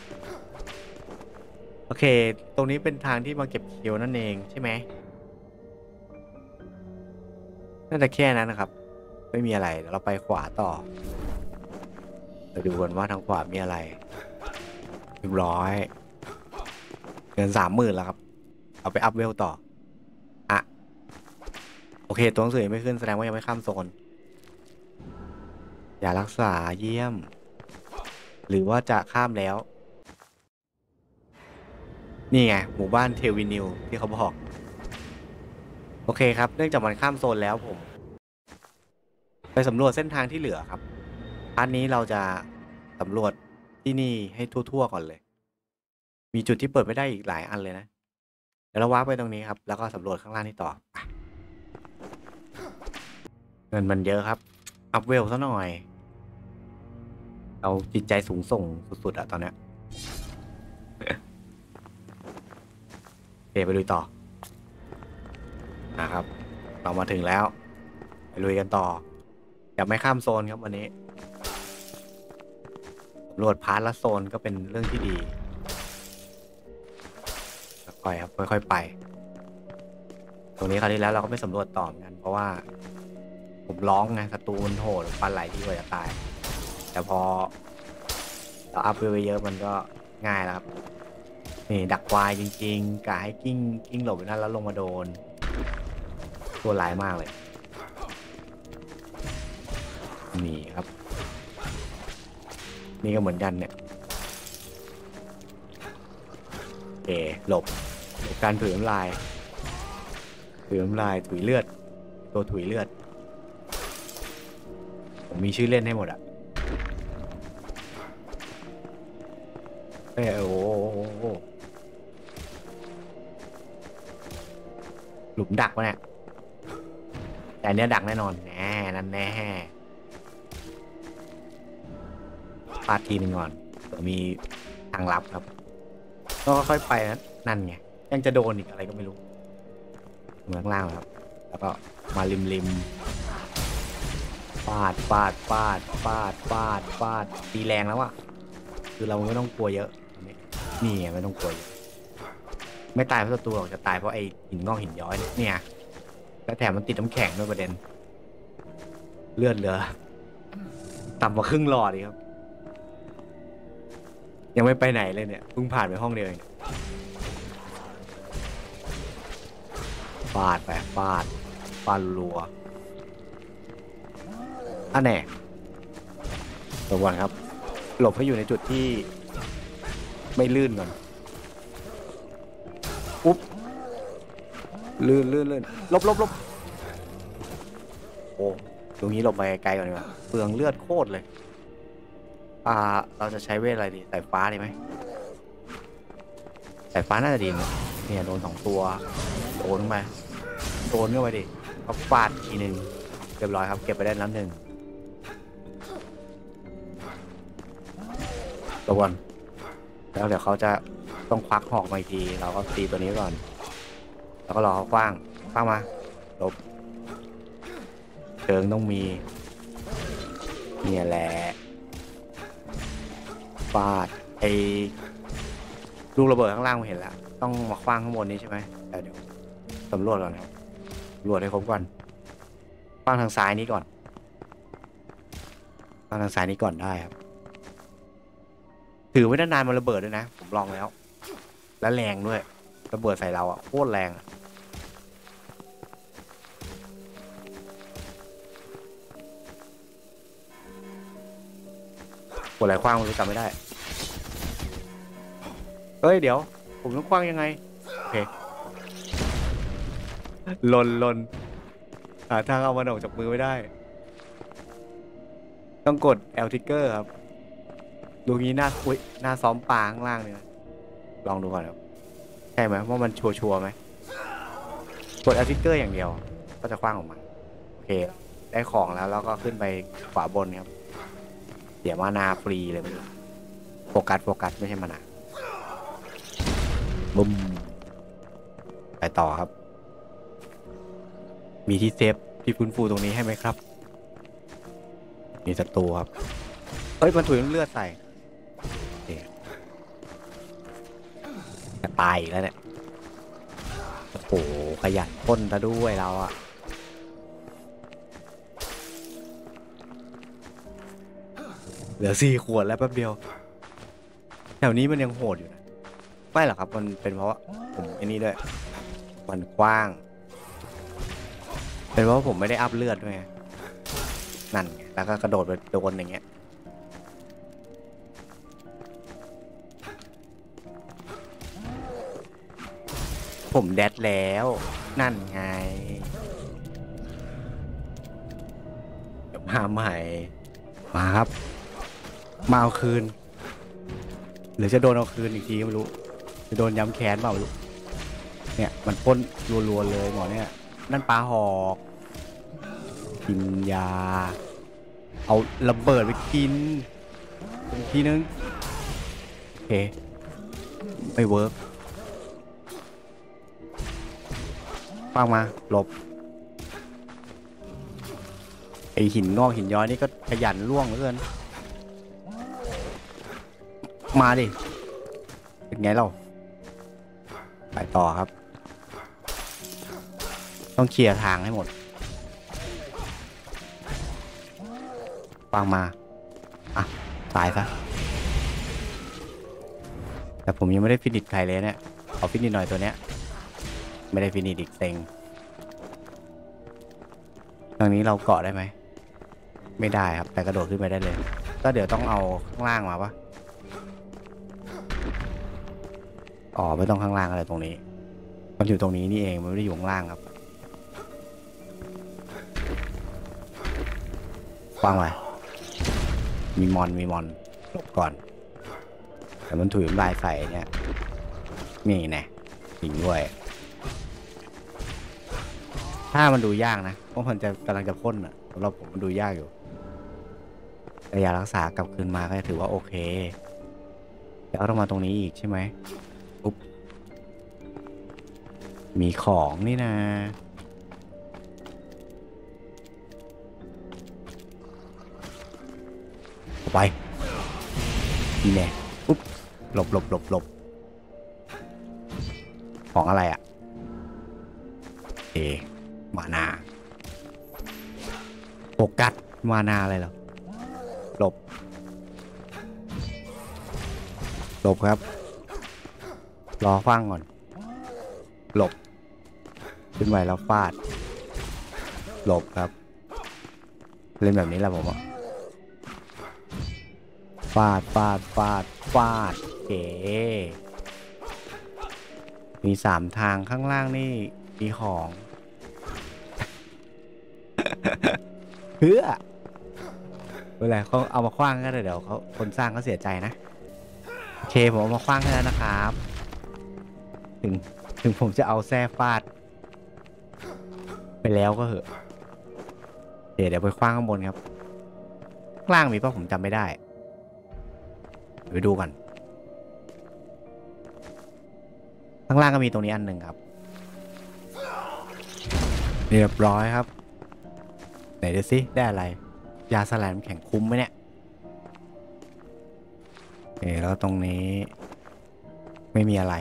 ำโอเคตรงนี้เป็นทางที่มาเก็บเคียวนั่นเองใช่ไหมน่าจะแค่นั้นนะครับไม่มีอะไรเราไปขวาต่อเราดูกันว่าทางขวามีอะไรเรียบร้อยเงินสามหมื่นแล้วครับเอาไปอัพเวลต่ออ่ะโอเคตัวหนังสือไม่ขึ้นแสดงว่ายังไม่ข้ามโซนอย่ารักษาเยี่ยมหรือว่าจะข้ามแล้วนี่ไงหมู่บ้านเทวินิลที่เขาบอกโอเคครับเนื่องจากมันข้ามโซนแล้วผมไปสำรวจเส้นทางที่เหลือครับพาร์ทนี้เราจะสำรวจที่นี่ให้ทั่วๆก่อนเลยมีจุดที่เปิดไม่ได้อีกหลายอันเลยนะเดี๋ยวเราว้าไปตรงนี้ครับแล้วก็สำรวจข้างล่างนี่ต่อเงินมันเยอะครับอัพเวลซะหน่อยเอาจิตใจสูงส่งสุดๆอะตอนเนี้ยเดี๋ยวไปลุยต่อนะครับเรามาถึงแล้วไปลุยกันต่ออย่าไม่ข้ามโซนครับวันนี้สำรวจพาร์ทละโซนก็เป็นเรื่องที่ดีค่อยครับค่อยๆไปตรงนี้คราวที่แล้วเราก็ไม่สำรวจต่อกันเพราะว่าผมร้องไงศัตรูมันโหดฟันไหลที่กว่าจะตายแต่พอเราอัพไปเยอะมันก็ง่ายแล้วครับนี่ดักควายจริงๆกะให้กิ้งกิ้งหลบไปนั่นแล้วลงมาโดนตัวร้ายมากเลยนี่ครับนี่ก็เหมือนกันเนี่ยเอหลบการถือน้ำลายถือน้ำลายถุยเลือดตัวถุยเลือดมีชื่อเล่นให้หมดอ่ะเอ้ยโอ้โหหลุมดักวะเนี่ยแต่เนี้ยดักแน่นอนแน่นั่นแน่ปาดทีหนึ่งก่อนตัวมีทางลับครับก็ค่อยไปนะนั่นไงยังจะโดนอีกอะไรก็ไม่รู้เหมือนข้างล่างครับแล้วก็มาริมริมฟาดฟาดฟาดฟาดฟาดฟาดตีแรงแล้วอะคือเราไม่ต้องกลัวเยอะนี่ไม่ต้องกลัวไม่ตายเพราะตัวหรอกจะตายเพราะไอหินงอกหินย้อยเนี่ยแล้วแถมมันติดน้ำแข็งด้วยประเด็นเลือดเหลือต่ำกว่าครึ่งหลอดเลยครับ ยังไม่ไปไหนเลยเนี่ยเพิ่งผ่านไปห้องเดียวเองฟาดไปฟาดฟาดรัวอันแน่ระวังครับหลบให้อยู่ในจุดที่ไม่ลื่นก่อนอุ๊บลื่นลื่นลื่นลบลบลบโอ้ตรงนี้หลบไปไกลก่อนดีกว่าเปลืองเลือดโคตรเลยอ่าเราจะใช้เวทอะไรดีสายฟ้าดีไหมสายฟ้าน่าจะดีเนี่ยโดนสองตัวโดนเข้าไปโดนเข้าไปดิก็ฟาดทีหนึ่งเรียบร้อยครับเก็บไปได้น้ำหนึ่งตัวบอลแล้วเดี๋ยวเขาจะต้องควักหอกมาอีกทีเราก็ตีตัวนี้ก่อนแล้วก็รอเขาคว้างคว้างมาลบเชิงต้องมีเนี่ยแหละฟาดไอ้ลูกระเบิดข้างล่างผมเห็นแล้วต้องมาคว้างข้างบนนี้ใช่ไหมแต่เดี๋ยวสำรวจก่อนครับสำรวจให้ครบก่อนคว้างทางซ้ายนี้ก่อนคว้างทางซ้ายนี้ก่อนได้ครับถือไว้นานๆมันระเบิดด้วยนะผมลองแล้วและแรงด้วยระเบิดใส่เราอ่ะโคตรแรงกดหลายคว้างผมจำไม่ได้เฮ้ยเดี๋ยวผมต้องคว้างยังไงโอเคลนลนหาทางเอามันออกจากมือไม่ได้ต้องกด L trigger ครับดูงี้หน้าอุ้ยหน้าซ้อมปลาข้างล่างเนี่ยลองดูก่อนครับใช่ไหมว่ามันชัวชัวไหมกดแอปทิกเกอร์อย่างเดียวก็จะคว้างออกมาโอเคได้ของแล้วแล้วก็ขึ้นไปขวาบนครับเสียมานาฟรีเลยไปโฟกัสโฟกัสไม่ใช่มานาบุ้มไปต่อครับมีที่เซฟที่ฟื้นฟูตรงนี้ให้ไหมครับมีศัตรูครับเฮ้ยมันถุยเลือดใส่ตายอีกแล้วเนี่ยโอ้โหขยันพ่นซะด้วยเราอะเหลือสี่ขวดแล้วแป๊บเดียวแถวนี้มันยังโหดอยู่นะไม่หรอกครับมันเป็นเพราะว่าผมไอ้นี่ด้วยมันกว้างเป็นเพราะผมไม่ได้อัพเลือดด้วยนั่นแล้วก็กระโดดไปโดนอย่างเงี้ยผมแดดแล้วนั่นไงมาใหม่มาครับมาเอาคืนหรือจะโดนเอาคืนอีกทีไม่รู้จะโดนย้ำแค้นเปล่าลูกเนี่ยมันพ่นรัวๆเลยหมอเนี่ยนั่นปลาหอกกินยาเอาระเบิดไปกินทีนึงโอเคไม่เวิร์กป้ามาหลบไอหินงอกหินย้อยนี่ก็ขยันล่วงเหลือเกินมาดิเป็นไงเราไปต่อครับต้องเคลียร์ทางให้หมดป้ามาอ่ะตายซะแต่ผมยังไม่ได้ฟินิชใครเลยเนี่ยขอฟินิชหน่อยตัวเนี้ยไม่ได้ฟินิชอีกเต็งตรงนี้เราเกาะได้ไหมไม่ได้ครับแต่กระโดดขึ้นไปได้เลยก็เดี๋ยวต้องเอาข้างล่างมาปะอ๋อไม่ต้องข้างล่างอะไรตรงนี้มันอยู่ตรงนี้นี่เองมันไม่ได้อยู่ข้างล่างครับวางไว้มีมอนมีมอนหลบก่อนแต่มันถุยลายใส่เนี่ยนี่ไงหิงด้วยถ้ามันดูยากนะเพราะมันจะกำลังจะพ่นอ่ะสำหรับผมมันดูยากอยู่แต่ยารักษากลับคืนมาก็ถือว่าโอเคแล้วต้องมาตรงนี้อีกใช่ไหมปุ๊บมีของนี่นะไปนี่แน่ปุ๊บหลบหลบหลบหลบของอะไรอ่ะเอมานาโฟกัสมานาอะไรหรอหลบ หลบครับรอคว้างก่อนหลบขึ้นไปแล้วฟาดหลบครับเล่นแบบนี้แหละผมอ่ะฟาดฟาดฟาดฟาดเก๋มีสามทางข้างล่างนี่มีของเพื่อเวลาเขาเอามาคว้างก็เดี๋ยวเขาคนสร้างก็เสียใจนะโอเคผมเอามาคว้างให้แล้วนะครับถึงถึงผมจะเอาแส้ฟาดไปแล้วก็เหอะเดี๋ยวเดี๋ยวไปคว้างข้างบนครับข้างล่างมีป่ะผมจำไม่ได้ไปดูกันข้างล่างก็มีตรงนี้อันหนึ่งครับเรียบร้อยครับไหนดูสิได้อะไรยาสลายน้ำแข็งคุ้มไหมเนี่ยเออแล้วตรงนี้ไม่มีอะไร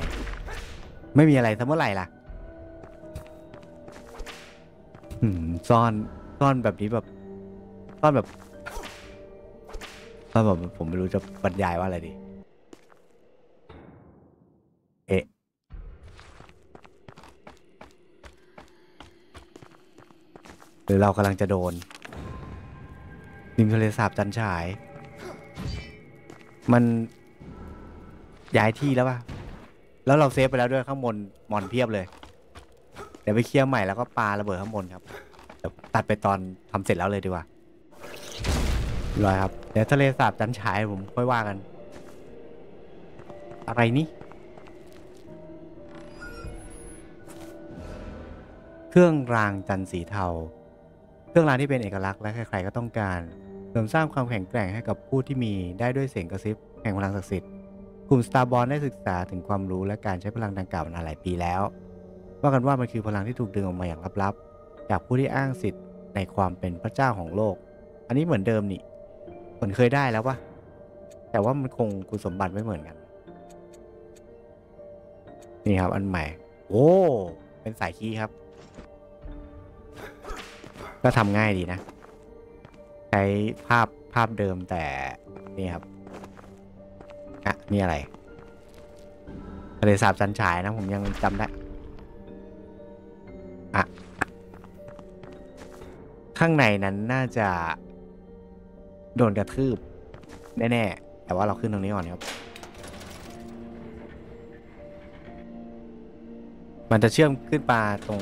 ไม่มีอะไรซะเมื่อไหร่ล่ะอืมซ่อนซ่อนแบบนี้แบบซ่อนแบบซ่อนแบบผมไม่รู้จะบรรยายว่าอะไรดีเอ๊ะหรือเรากำลังจะโดนริมทะเลสาบจันฉายมันย้ายที่แล้วป่ะแล้วเราเซฟไปแล้วด้วยข้างบนมอนเพียบเลยเดี๋ยวไปเคลียร์ใหม่แล้วก็ปาระเบิดข้างบนครับตัดไปตอนทำเสร็จแล้วเลยดีกว่าลอยครับเดี๋ยวทะเลสาบจันฉายผมค่อยว่ากันอะไรนี่เครื่องรางจันสีเทาเครื่องรางที่เป็นเอกลักษณ์และใครๆก็ต้องการเสริมสร้างความแข็งแกร่งให้กับผู้ที่มีได้ด้วยเสียงกระซิบแห่งพลังศักดิ์สิทธิ์กลุ่มสตาร์บอลได้ศึกษาถึงความรู้และการใช้พลังดังกล่าวมาหลายปีแล้วว่ากันว่ามันคือพลังที่ถูกดึงออกมาอย่างลับๆจากผู้ที่อ้างสิทธิ์ในความเป็นพระเจ้าของโลกอันนี้เหมือนเดิมนี่เหมือนเคยได้แล้ววะแต่ว่ามันคงคุณสมบัติไม่เหมือนกันนี่ครับอันใหม่โอ้เป็นสายขี้ครับก็ทำง่ายดีนะใช้ภาพภาพเดิมแต่นี่ครับอ่ะนี่อะไรทะเลสาบจันฉายนะผมยังจำได้อ่ะข้างในนั้นน่าจะโดนกระทืบแน่ๆแต่ว่าเราขึ้นตรงนี้ก่อนครับมันจะเชื่อมขึ้นมาตรง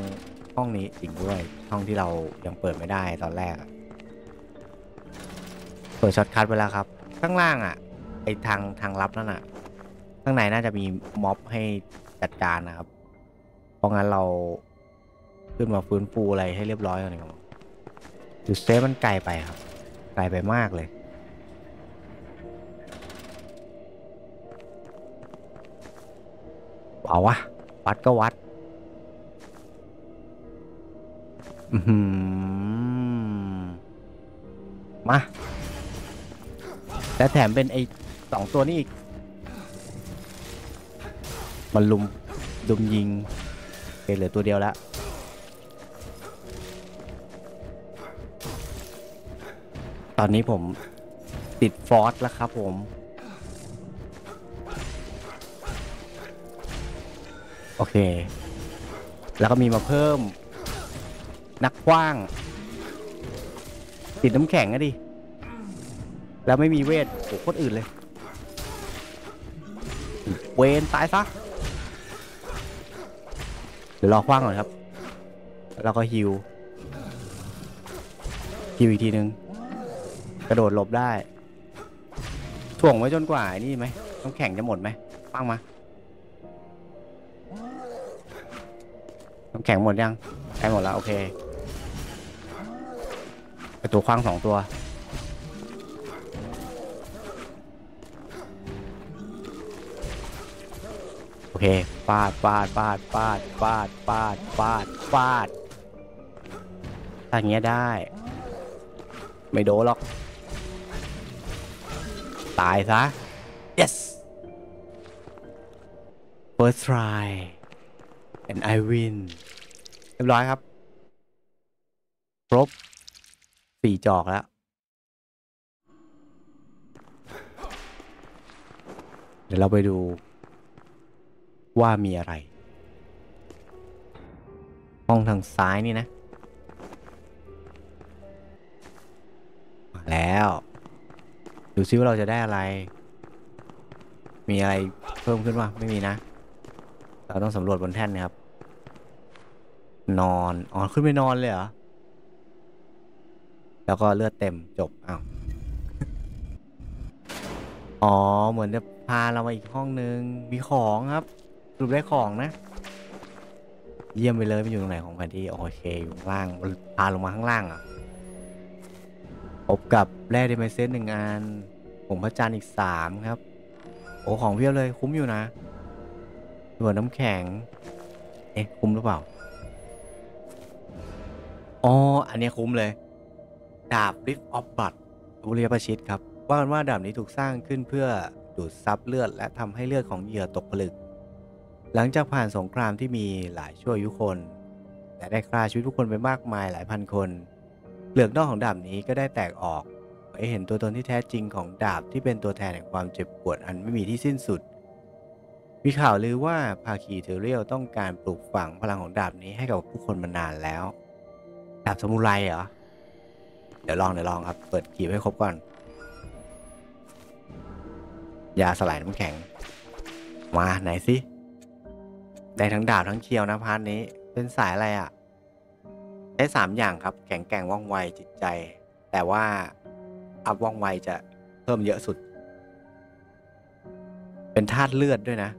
ห้องนี้จริงด้วยห้องที่เรายังเปิดไม่ได้ตอนแรกเปิดช็อตคัทไปแล้วครับข้างล่างอ่ะไอทางทางลับนั่นอ่ะข้างในน่าจะมีม็อบให้จัดการนะครับเพราะงั้นเราขึ้นมาฟื้นฟูอะไรให้เรียบร้อยอะไรของจุดเซฟมันไกลไปครับไกลไปมากเลยเอาวะวัดก็วัดมาและแถมเป็นไอ้สองตัวนี้อีกมันลุมดุมยิงเป็นเหลือตัวเดียวแล้วตอนนี้ผมติดฟอสแล้วครับผมโอเคแล้วก็มีมาเพิ่มนักคว้างติดน้ำแข็งอะดิแล้วไม่มีเวทโอ้โคตรอื่นเลยเวนตายซะเดี๋ยวรอคว้างก่อนครับแล้วก็ฮิวฮิวอีกทีนึงกระโดดหลบได้ถ่วงไว้จนกว่านี่ไหมน้ำแข็งจะหมดไหมคว้างมาน้ำแข็งหมดยังใกล้หมดแล้วโอเคตัวคว้างสองตัวโอเคฟาดฟาดฟาดฟาดฟาดฟาดฟาดฟาดถ้าอย่างเงี้ยได้ไม่โดนหรอกตายซะ yes first try and I win เรียบร้อยครับครบสี่จอกแล้ว ดี๋ยวเราไปดูว่ามีอะไรห้องทางซ้ายนี่นะมาแล้วดูซิว่าเราจะได้อะไรมีอะไรเพิ่มขึ้นวะไม่มีนะเราต้องสำรวจบนแท่นนะครับนอนอ๋อขึ้นไปนอนเลยเหรอแล้วก็เลือดเต็มจบอ้าวอ๋อเหมือนจะพาเราไปอีกห้องนึงมีของครับสรุปได้ของนะเยี่ยมไปเลยไปอยู่ตรงไหนของแผนที่โอเคอยู่ข้างล่างพาลงมาข้างล่างอ่ะพบกับแร่เดมิเซนหนึ่งอันผมพระจันทร์อีกสามครับโอ้ของเพียบเลยคุ้มอยู่นะส่วนน้ำแข็งเอ๊ะคุ้มหรือเปล่าอ๋ออันนี้คุ้มเลยดาบริฟออฟบัตบุรีประชิดครับว่ากันว่าดาบนี้ถูกสร้างขึ้นเพื่อดูดซับเลือดและทำให้เลือดของเหยื่อตกผลึกหลังจากผ่านสงครามที่มีหลายชั่วอายุคนและได้ฆ่าชีวิตผู้คนไปมากมายหลายพันคนเปลือกนอกของดาบนี้ก็ได้แตกออกให้เห็นตัวตนที่แท้จริงของดาบที่เป็นตัวแทนแห่งความเจ็บปวดอันไม่มีที่สิ้นสุดมีข่าวลือว่าภาคีเทเรียลต้องการปลูกฝังพลังของดาบนี้ให้กับผู้คนมานานแล้วดาบซามูไรเหรอเดี๋ยวลองเดี๋ยวลองครับเปิดกีบให้ครบก่อนยาสลายน้ำแข็งมาไหนสิได้ทั้งดาบทั้งเคียวนะพาร์ทนี้เป็นสายอะไรอ่ะได้สามอย่างครับแข็งแกร่งว่องไวจิตใจแต่ว่าอัพว่องไวจะเพิ่มเยอะสุดเป็นธาตุเลือดด้วยนะ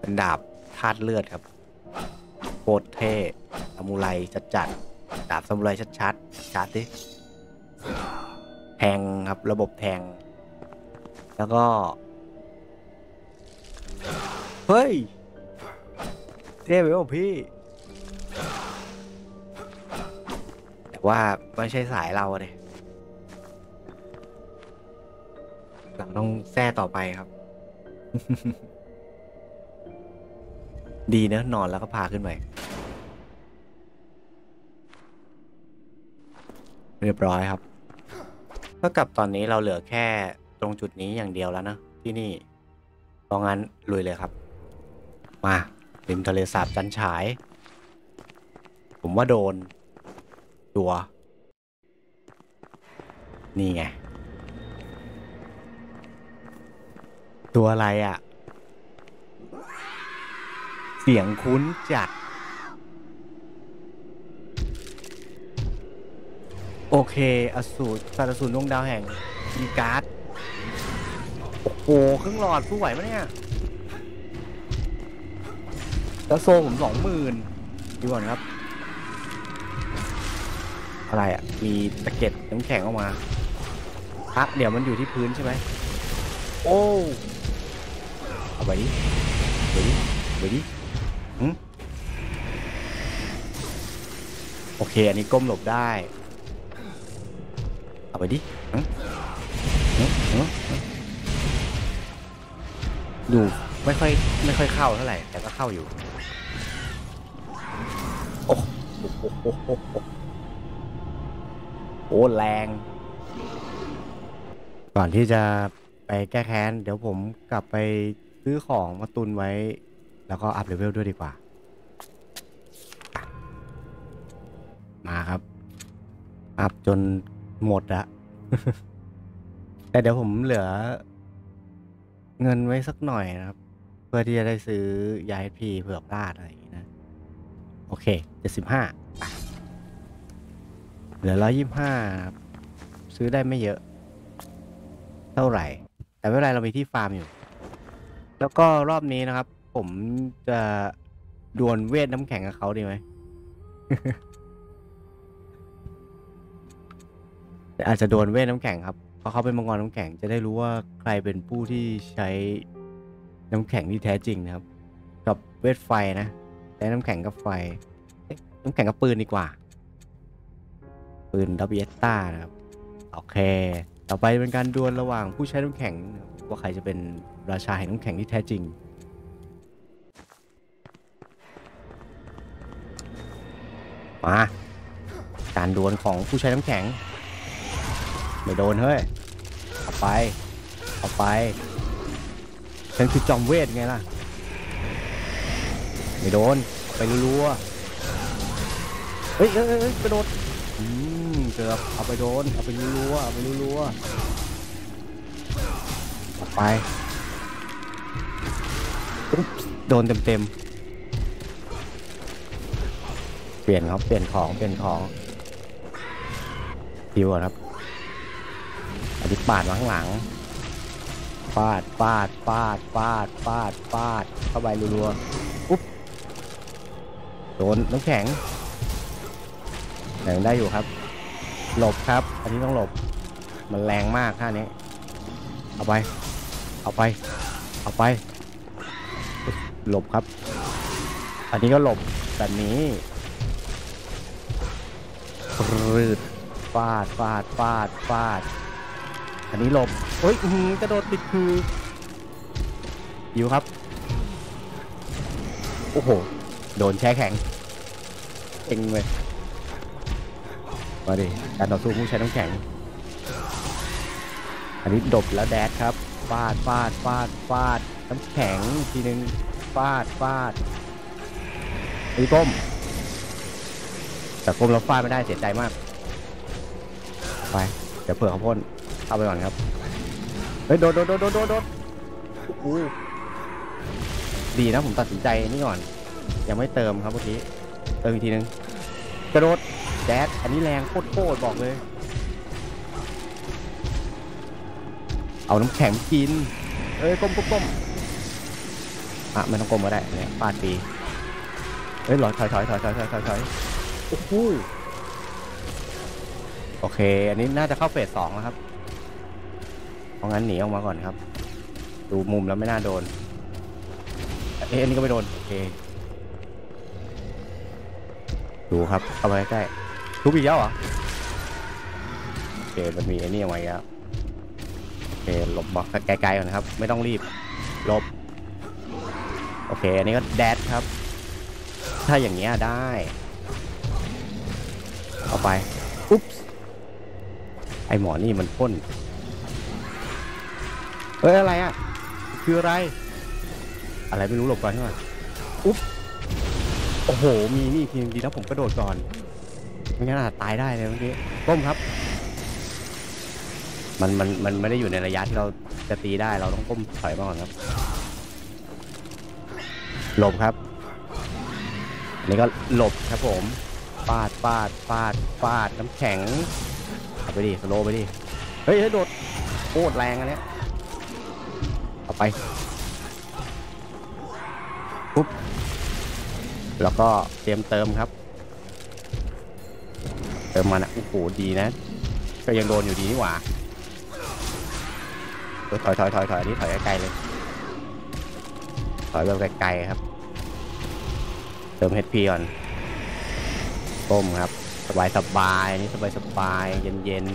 เป็นดาบธาตุเลือดครับโคตรเท่ซามูไรจัดจัดดาบซามูไรชัดชัดชัดดิแทงครับระบบแทงแล้วก็เฮ้ยเท่ไปป่ะพี่แต่ว่าไม่ใช่สายเราเลยเราต้องแซ่ต่อไปครับ ดีนะนอนแล้วก็พาขึ้นไปเรียบร้อยครับก็กลับตอนนี้เราเหลือแค่ตรงจุดนี้อย่างเดียวแล้วนะที่นี่เพราะงั้นลุยเลยครับมาริมทะเลสาบจันฉายผมว่าโดนตัวนี่ไงตัวอะไรอ่ะเสียงคุ้นจัดโอเคอสูรซาตาสูรดวงดาวแห่งอีการ์ดโอ้โหเครื่องหลอดผู้ไหวไหมเนี่ยแล้วโซ่ผมสองหมื่นดีกว่าครับอะไรอ่ะมีตะเก็ดน้ำแข็งออกมาครับเดี๋ยวมันอยู่ที่พื้นใช่ไหมโอ้เอาไปดิไปดิไปดิอืมโอเคอันนี้ก้มหลบได้เอาไปดิดูไม่ค่อยไม่ค่อยเข้าเท่าไหร่แต่ก็เข้าอยู่โอ้โหแรงก่อนที่จะไปแก้แค้นเดี๋ยวผมกลับไปซื้อของมาตุนไว้แล้วก็อัพเลเวลด้วยดีกว่ามาครับอัพจนหมดละ แต่เดี๋ยวผมเหลือเงินไว้สักหน่อยนะครับเพื่อที่จะได้ซื้อยา เอช พี เผื่อพลาดอะไรอย่างนี้นะโอเคเจ็ดสิบห้าเหลือร้อยยี่สิบห้าซื้อได้ไม่เยอะเท่าไหร่แต่เวลาเรามีที่ฟาร์มอยู่แล้วก็รอบนี้นะครับผมจะดวลเวทน้ำแข็งกับเขาดีไหม อาจจะโดนเวทน้ำแข็งครับเพราะเขาเป็นมังกรน้ำแข็งจะได้รู้ว่าใครเป็นผู้ที่ใช้น้ำแข็งที่แท้จริงนะครับกับเวทไฟนะแต่น้ำแข็งกับไฟน้ำแข็งกับปืนดีกว่าปืนดับเบิลยูต้านะครับโอเคต่อไปเป็นการดวลระหว่างผู้ใช้น้ำแข็งว่าใครจะเป็นราชาแห่งน้ำแข็งที่แท้จริงมาการดวลของผู้ใช้น้ำแข็งไม่โดนเฮ้ย ไปเอาไปฉันคือจอมเวทไงล่ะไม่โดนไปรัวๆเฮ้ยเฮ้ยเฮ้ยไปโดนอืมเกือบเอาไปโดนเอาไปรัวๆเอาไปรัวๆเอาไปโดนเต็มๆเปลี่ยนครับเปลี่ยนของเปลี่ยนของดีกว่าครับอธิปาดมาข้างหลังฟาดฟาดฟาดฟาดฟาดฟาดเข้าไปรัวๆปุ๊บโดนน้ำแข็งแรงได้อยู่ครับหลบครับอันนี้ต้องหลบมันแรงมากท่านี้เอาไปเอาไปเอาไปหลบครับอันนี้ก็หลบแบบนี้รืดฟาดฟาดฟาดฟาดอันนี้หลบเฮ้ยกระโดดติดคืออยู่ครับโอ้โหโดนแช่แข็งเอ็งเลยมาดิการต่อสู้ผู้ใช้น้ำแข็งอันนี้ดบแล้วแดดครับฟาดฟาดฟาดฟาดน้ำแข็งทีนึงฟาดฟาดตีก้มแต่ก้มเราฟาดไม่ได้เสียใจมากไปเดี๋ยวเผื่อเขาพ่นเอาไปก่อนครับเฮ้ยโดดโดดโดดโดดโดดดีนะผมตัดสินใจนี่ก่อนยังไม่เติมครับเมื่อกี้เติมอีกทีนึงกระโดดแดดอันนี้แรงโคตรโคตรบอกเลยเอาน้ำแข็งกินเอ้ยก้มก้มก้มอ่ะไม่ต้องก้มก็ได้เนี่ยปาดปีเอ้ยหลอดถอยถอยถอยถอยถอยถอยถอยโอ้โหโอเคอันนี้น่าจะเข้าเฟสสองแล้วครับเพราะงั้นหนีออกมาก่อนครับดูมุมแล้วไม่น่าโดนเอ้ยอันนี้ก็ไม่โดนโอเคดูครับเอาไปใกล้ทุบอีกแล้วเหรอโอเคมันมีไอ้นี่ไว้แล้วโอเคหลบมาไกลๆก่อนครับไม่ต้องรีบหลบโอเคอันนี้ก็แดดครับถ้าอย่างเงี้ยได้เอาไปอุ๊บไอหมอนี่มันพ่นเฮ้ยอะไรอ่ะคืออะไรอะไรไม่รู้หลบก่อนใช่ไหมอุ๊บโอ้โหมีนี่ทีดีนะผมกระโดดก่อนไม่งั้นอาจตายได้เลยเมื่อกี้ก้มครับมันมันมันไม่ได้อยู่ในระยะที่เราจะตีได้เราต้องก้มถอยมาก่อนครับหลบครับอันนี้ก็หลบครับผมฟาดฟาดฟาดฟาดน้ำแข็งเอาไปดิสโลไปดิเฮ้ยโดดโคตรแรงอันเนี้ยเอาไปปุ๊บแล้วก็เตรียมเติมครับเติมมานะโอ้โหดีนะก็ยังโดนอยู่ดีนี่หว่าถอยถอยถอยถอยนี่ถอยไกลๆเลยถอยแบบไกลๆครับเติม เอช พี ก่อนต้มครับสบายสบายนี่สบายสบายเย็นเย็น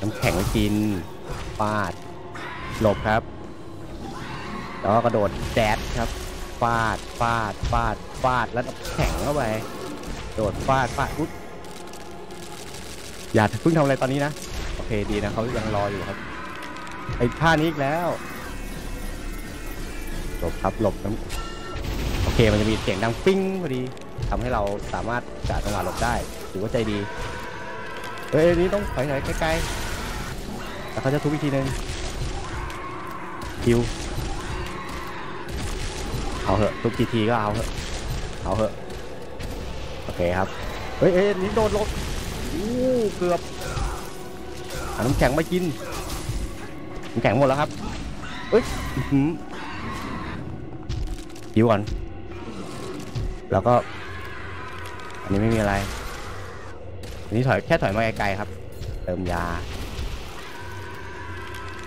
น้ำแข็งกินฟาดหลบครับแล้วก็กระโดดแดดครับฟาดฟาดฟาดฟาดแล้วแข็งเข้าไปโดดฟาดฟาดอุ๊ยอย่าเพิ่งทำอะไรตอนนี้นะโอเคดีนะเขายังรออยู่ครับไอ้ท่านี้อีกแล้วหลบครับหลบน้ำโอเคมันจะมีเสียงดังปิ้งพอดีทำให้เราสามารถกะจังหวะหลบได้ถือว่าใจดีเอ้ยนี้ต้องถอยๆใกล้ๆแต่เขาจะทุบอีกทีนึงคิวเอาเหอะทุบทีทีก็เอาเหอะเอาเหอะโอเคครับเอ้ยนี้โดนลบอู้เกือบเอาน้ำแข็งมากินน้ำแข็งหมดแล้วครับเอ้ยยิวก่อนแล้วก็อันนี้ไม่มีอะไรอันนี้ถอยแค่ถอยมาไกลๆครับเติมยา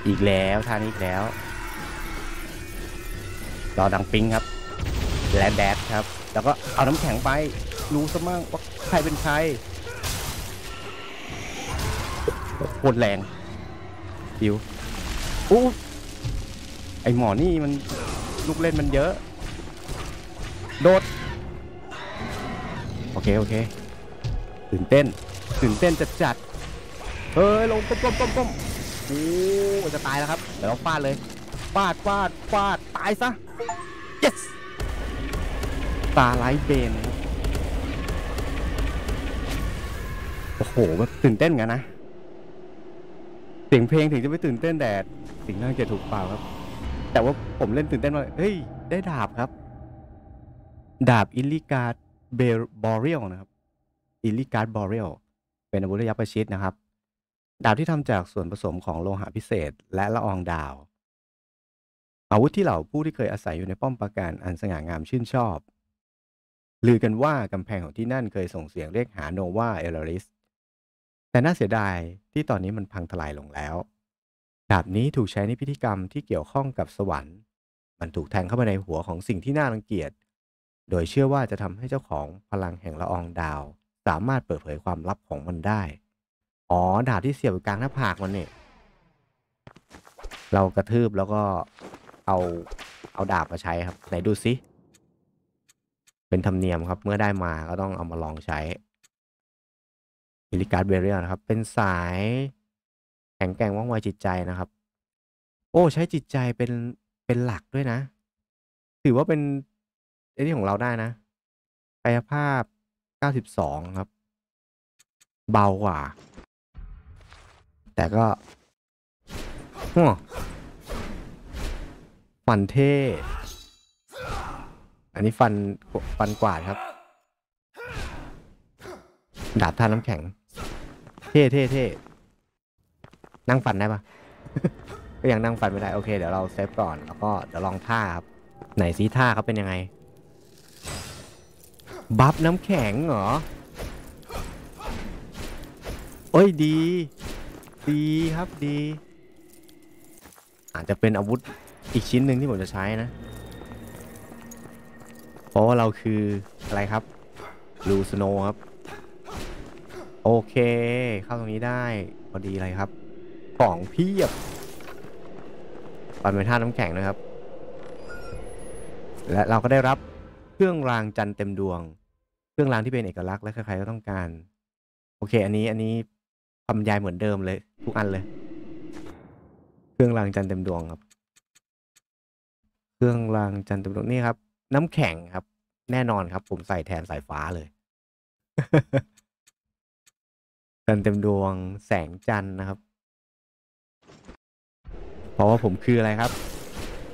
อีกแล้วท่านี้อีกแล้วรอดังปิ้งครับและแดดครับแล้วก็เอาน้ำแข็งไปรู้ซะมั่งว่าใครเป็นใครโคตรแรงยิวอู้ไอหมอนี่มันลูกเล่นมันเยอะโดดโอเคโอเคตื่นเต้นตื่นเต้นจัดจัดเฮ้ยลงก้มก้มก้มก้ม โอ้จะตายแล้วครับเดี๋ยวเราฟาดเลยฟาดฟาดฟาดตายซะ yes ตาไร้เบนโอ้โหมันตื่นเต้นกันนะเสียงเพลงถึงจะไม่ตื่นเต้นแต่สิ่งน่าเกลียดถูกเปล่าครับแต่ว่าผมเล่นตื่นเต้นว่าเฮ้ยได้ดาบครับดาบอิลลิการ์ดเบอเรียลนะครับอิลลิการ์ดบอเรียลเป็นอาวุธระยะประชิดนะครับดาบที่ทำจากส่วนผสมของโลหะพิเศษและละอองดาวอาวุธที่เหล่าผู้ที่เคยอาศัยอยู่ในป้อมปราการอันสง่างามชื่นชอบลือกันว่ากำแพงของที่นั่นเคยส่งเสียงเรียกหาโนวาเอลริสแต่น่าเสียดายที่ตอนนี้มันพังทลายลงแล้วดาบนี้ถูกใช้ในพิธีกรรมที่เกี่ยวข้องกับสวรรค์มันถูกแทงเข้าไปในหัวของสิ่งที่น่ารังเกียจโดยเชื่อว่าจะทำให้เจ้าของพลังแห่งละอองดาวสามารถเปิดเผยความลับของมันได้อ๋อดาบที่เสียบกลางหน้าผากมันเนี่ยเรากระทืบแล้วก็เอาเอาดาบมาใช้ครับไหนดูสิเป็นธรรมเนียมครับเมื่อได้มาก็ต้องเอามาลองใช้อิลิการ์ดเบเรียลนะครับเป็นสายแข็งแกร่งว่องไวจิตใจนะครับโอ้ใช้จิตใจเป็นเป็นหลักด้วยนะถือว่าเป็นไอ้นี่ของเราได้นะกายภาพเก้าสิบสองครับเบากว่าแต่ก็หัวฟันเท่อันนี้ฟันฟันกวาดครับดาบท่าน้ำแข็งเท่เท่เท่นั่งฟันได้ปะ ก็ยังนั่งฟันไม่ได้โอเคเดี๋ยวเราเซฟก่อนแล้วก็เดี๋ยวลองท่าครับไหนซีท่าเขาเป็นยังไงบัฟน้ำแข็งเหรอโอ้ยดีดีครับดีอาจจะเป็นอาวุธอีกชิ้นหนึ่งที่ผมจะใช้นะเพราะว่าเราคืออะไรครับ Blue Snow ครับโอเคเข้าตรงนี้ได้พอดีอะไรครับของเพียบปั่นเป็นท่าน้ำแข็งนะครับและเราก็ได้รับเครื่องรางจันเต็มดวงเครื่องรางที่เป็นเอกลักษณ์และใครๆก็ต้องการโอเคอันนี้อันนี้คำยายเหมือนเดิมเลยทุกอันเลยเครื่องรางจันเต็มดวงครับเครื่องรางจันเต็มดวงนี่ครับน้ำแข็งครับแน่นอนครับผมใส่แทนสายฟ้าเลย จันเต็มดวงแสงจันนะครับเพราะว่าผมคืออะไรครับ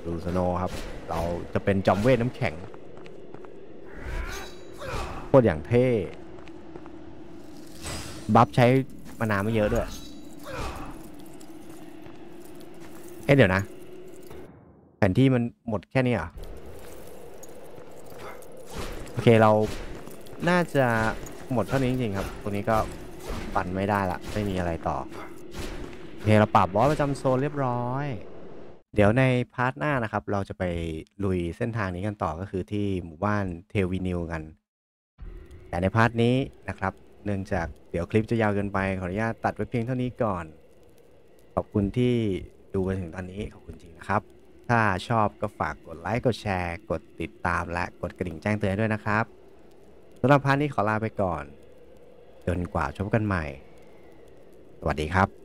ดูสโนครับเราจะเป็นจอมเวทน้ำแข็งโคตรอย่างเท่บัฟใช้มานาวไม่เยอะด้วยเอ๊ะเดี๋ยวนะแผนที่มันหมดแค่นี้เหรอโอเคเราน่าจะหมดเท่านี้จริงๆครับตรงนี้ก็ปั่นไม่ได้ละไม่มีอะไรต่อโอเคเราปรับบอสประจำโซนเรียบร้อยเดี๋ยวในพาร์ทหน้านะครับเราจะไปลุยเส้นทางนี้กันต่อก็คือที่หมู่บ้านเทวินิวกันแต่ในพาร์ทนี้นะครับเนื่องจากเดี๋ยวคลิปจะยาวเกินไปขออนุญาตตัดไว้เพียงเท่านี้ก่อนขอบคุณที่ดูมาถึงตอนนี้ขอบคุณจริงนะครับถ้าชอบก็ฝากกดไลค์กดแชร์กดติดตามและกดกระดิ่งแจ้งเตือนด้วยนะครับสำหรับพาร์ทนี้ขอลาไปก่อนจนกว่าพบกันใหม่สวัสดีครับ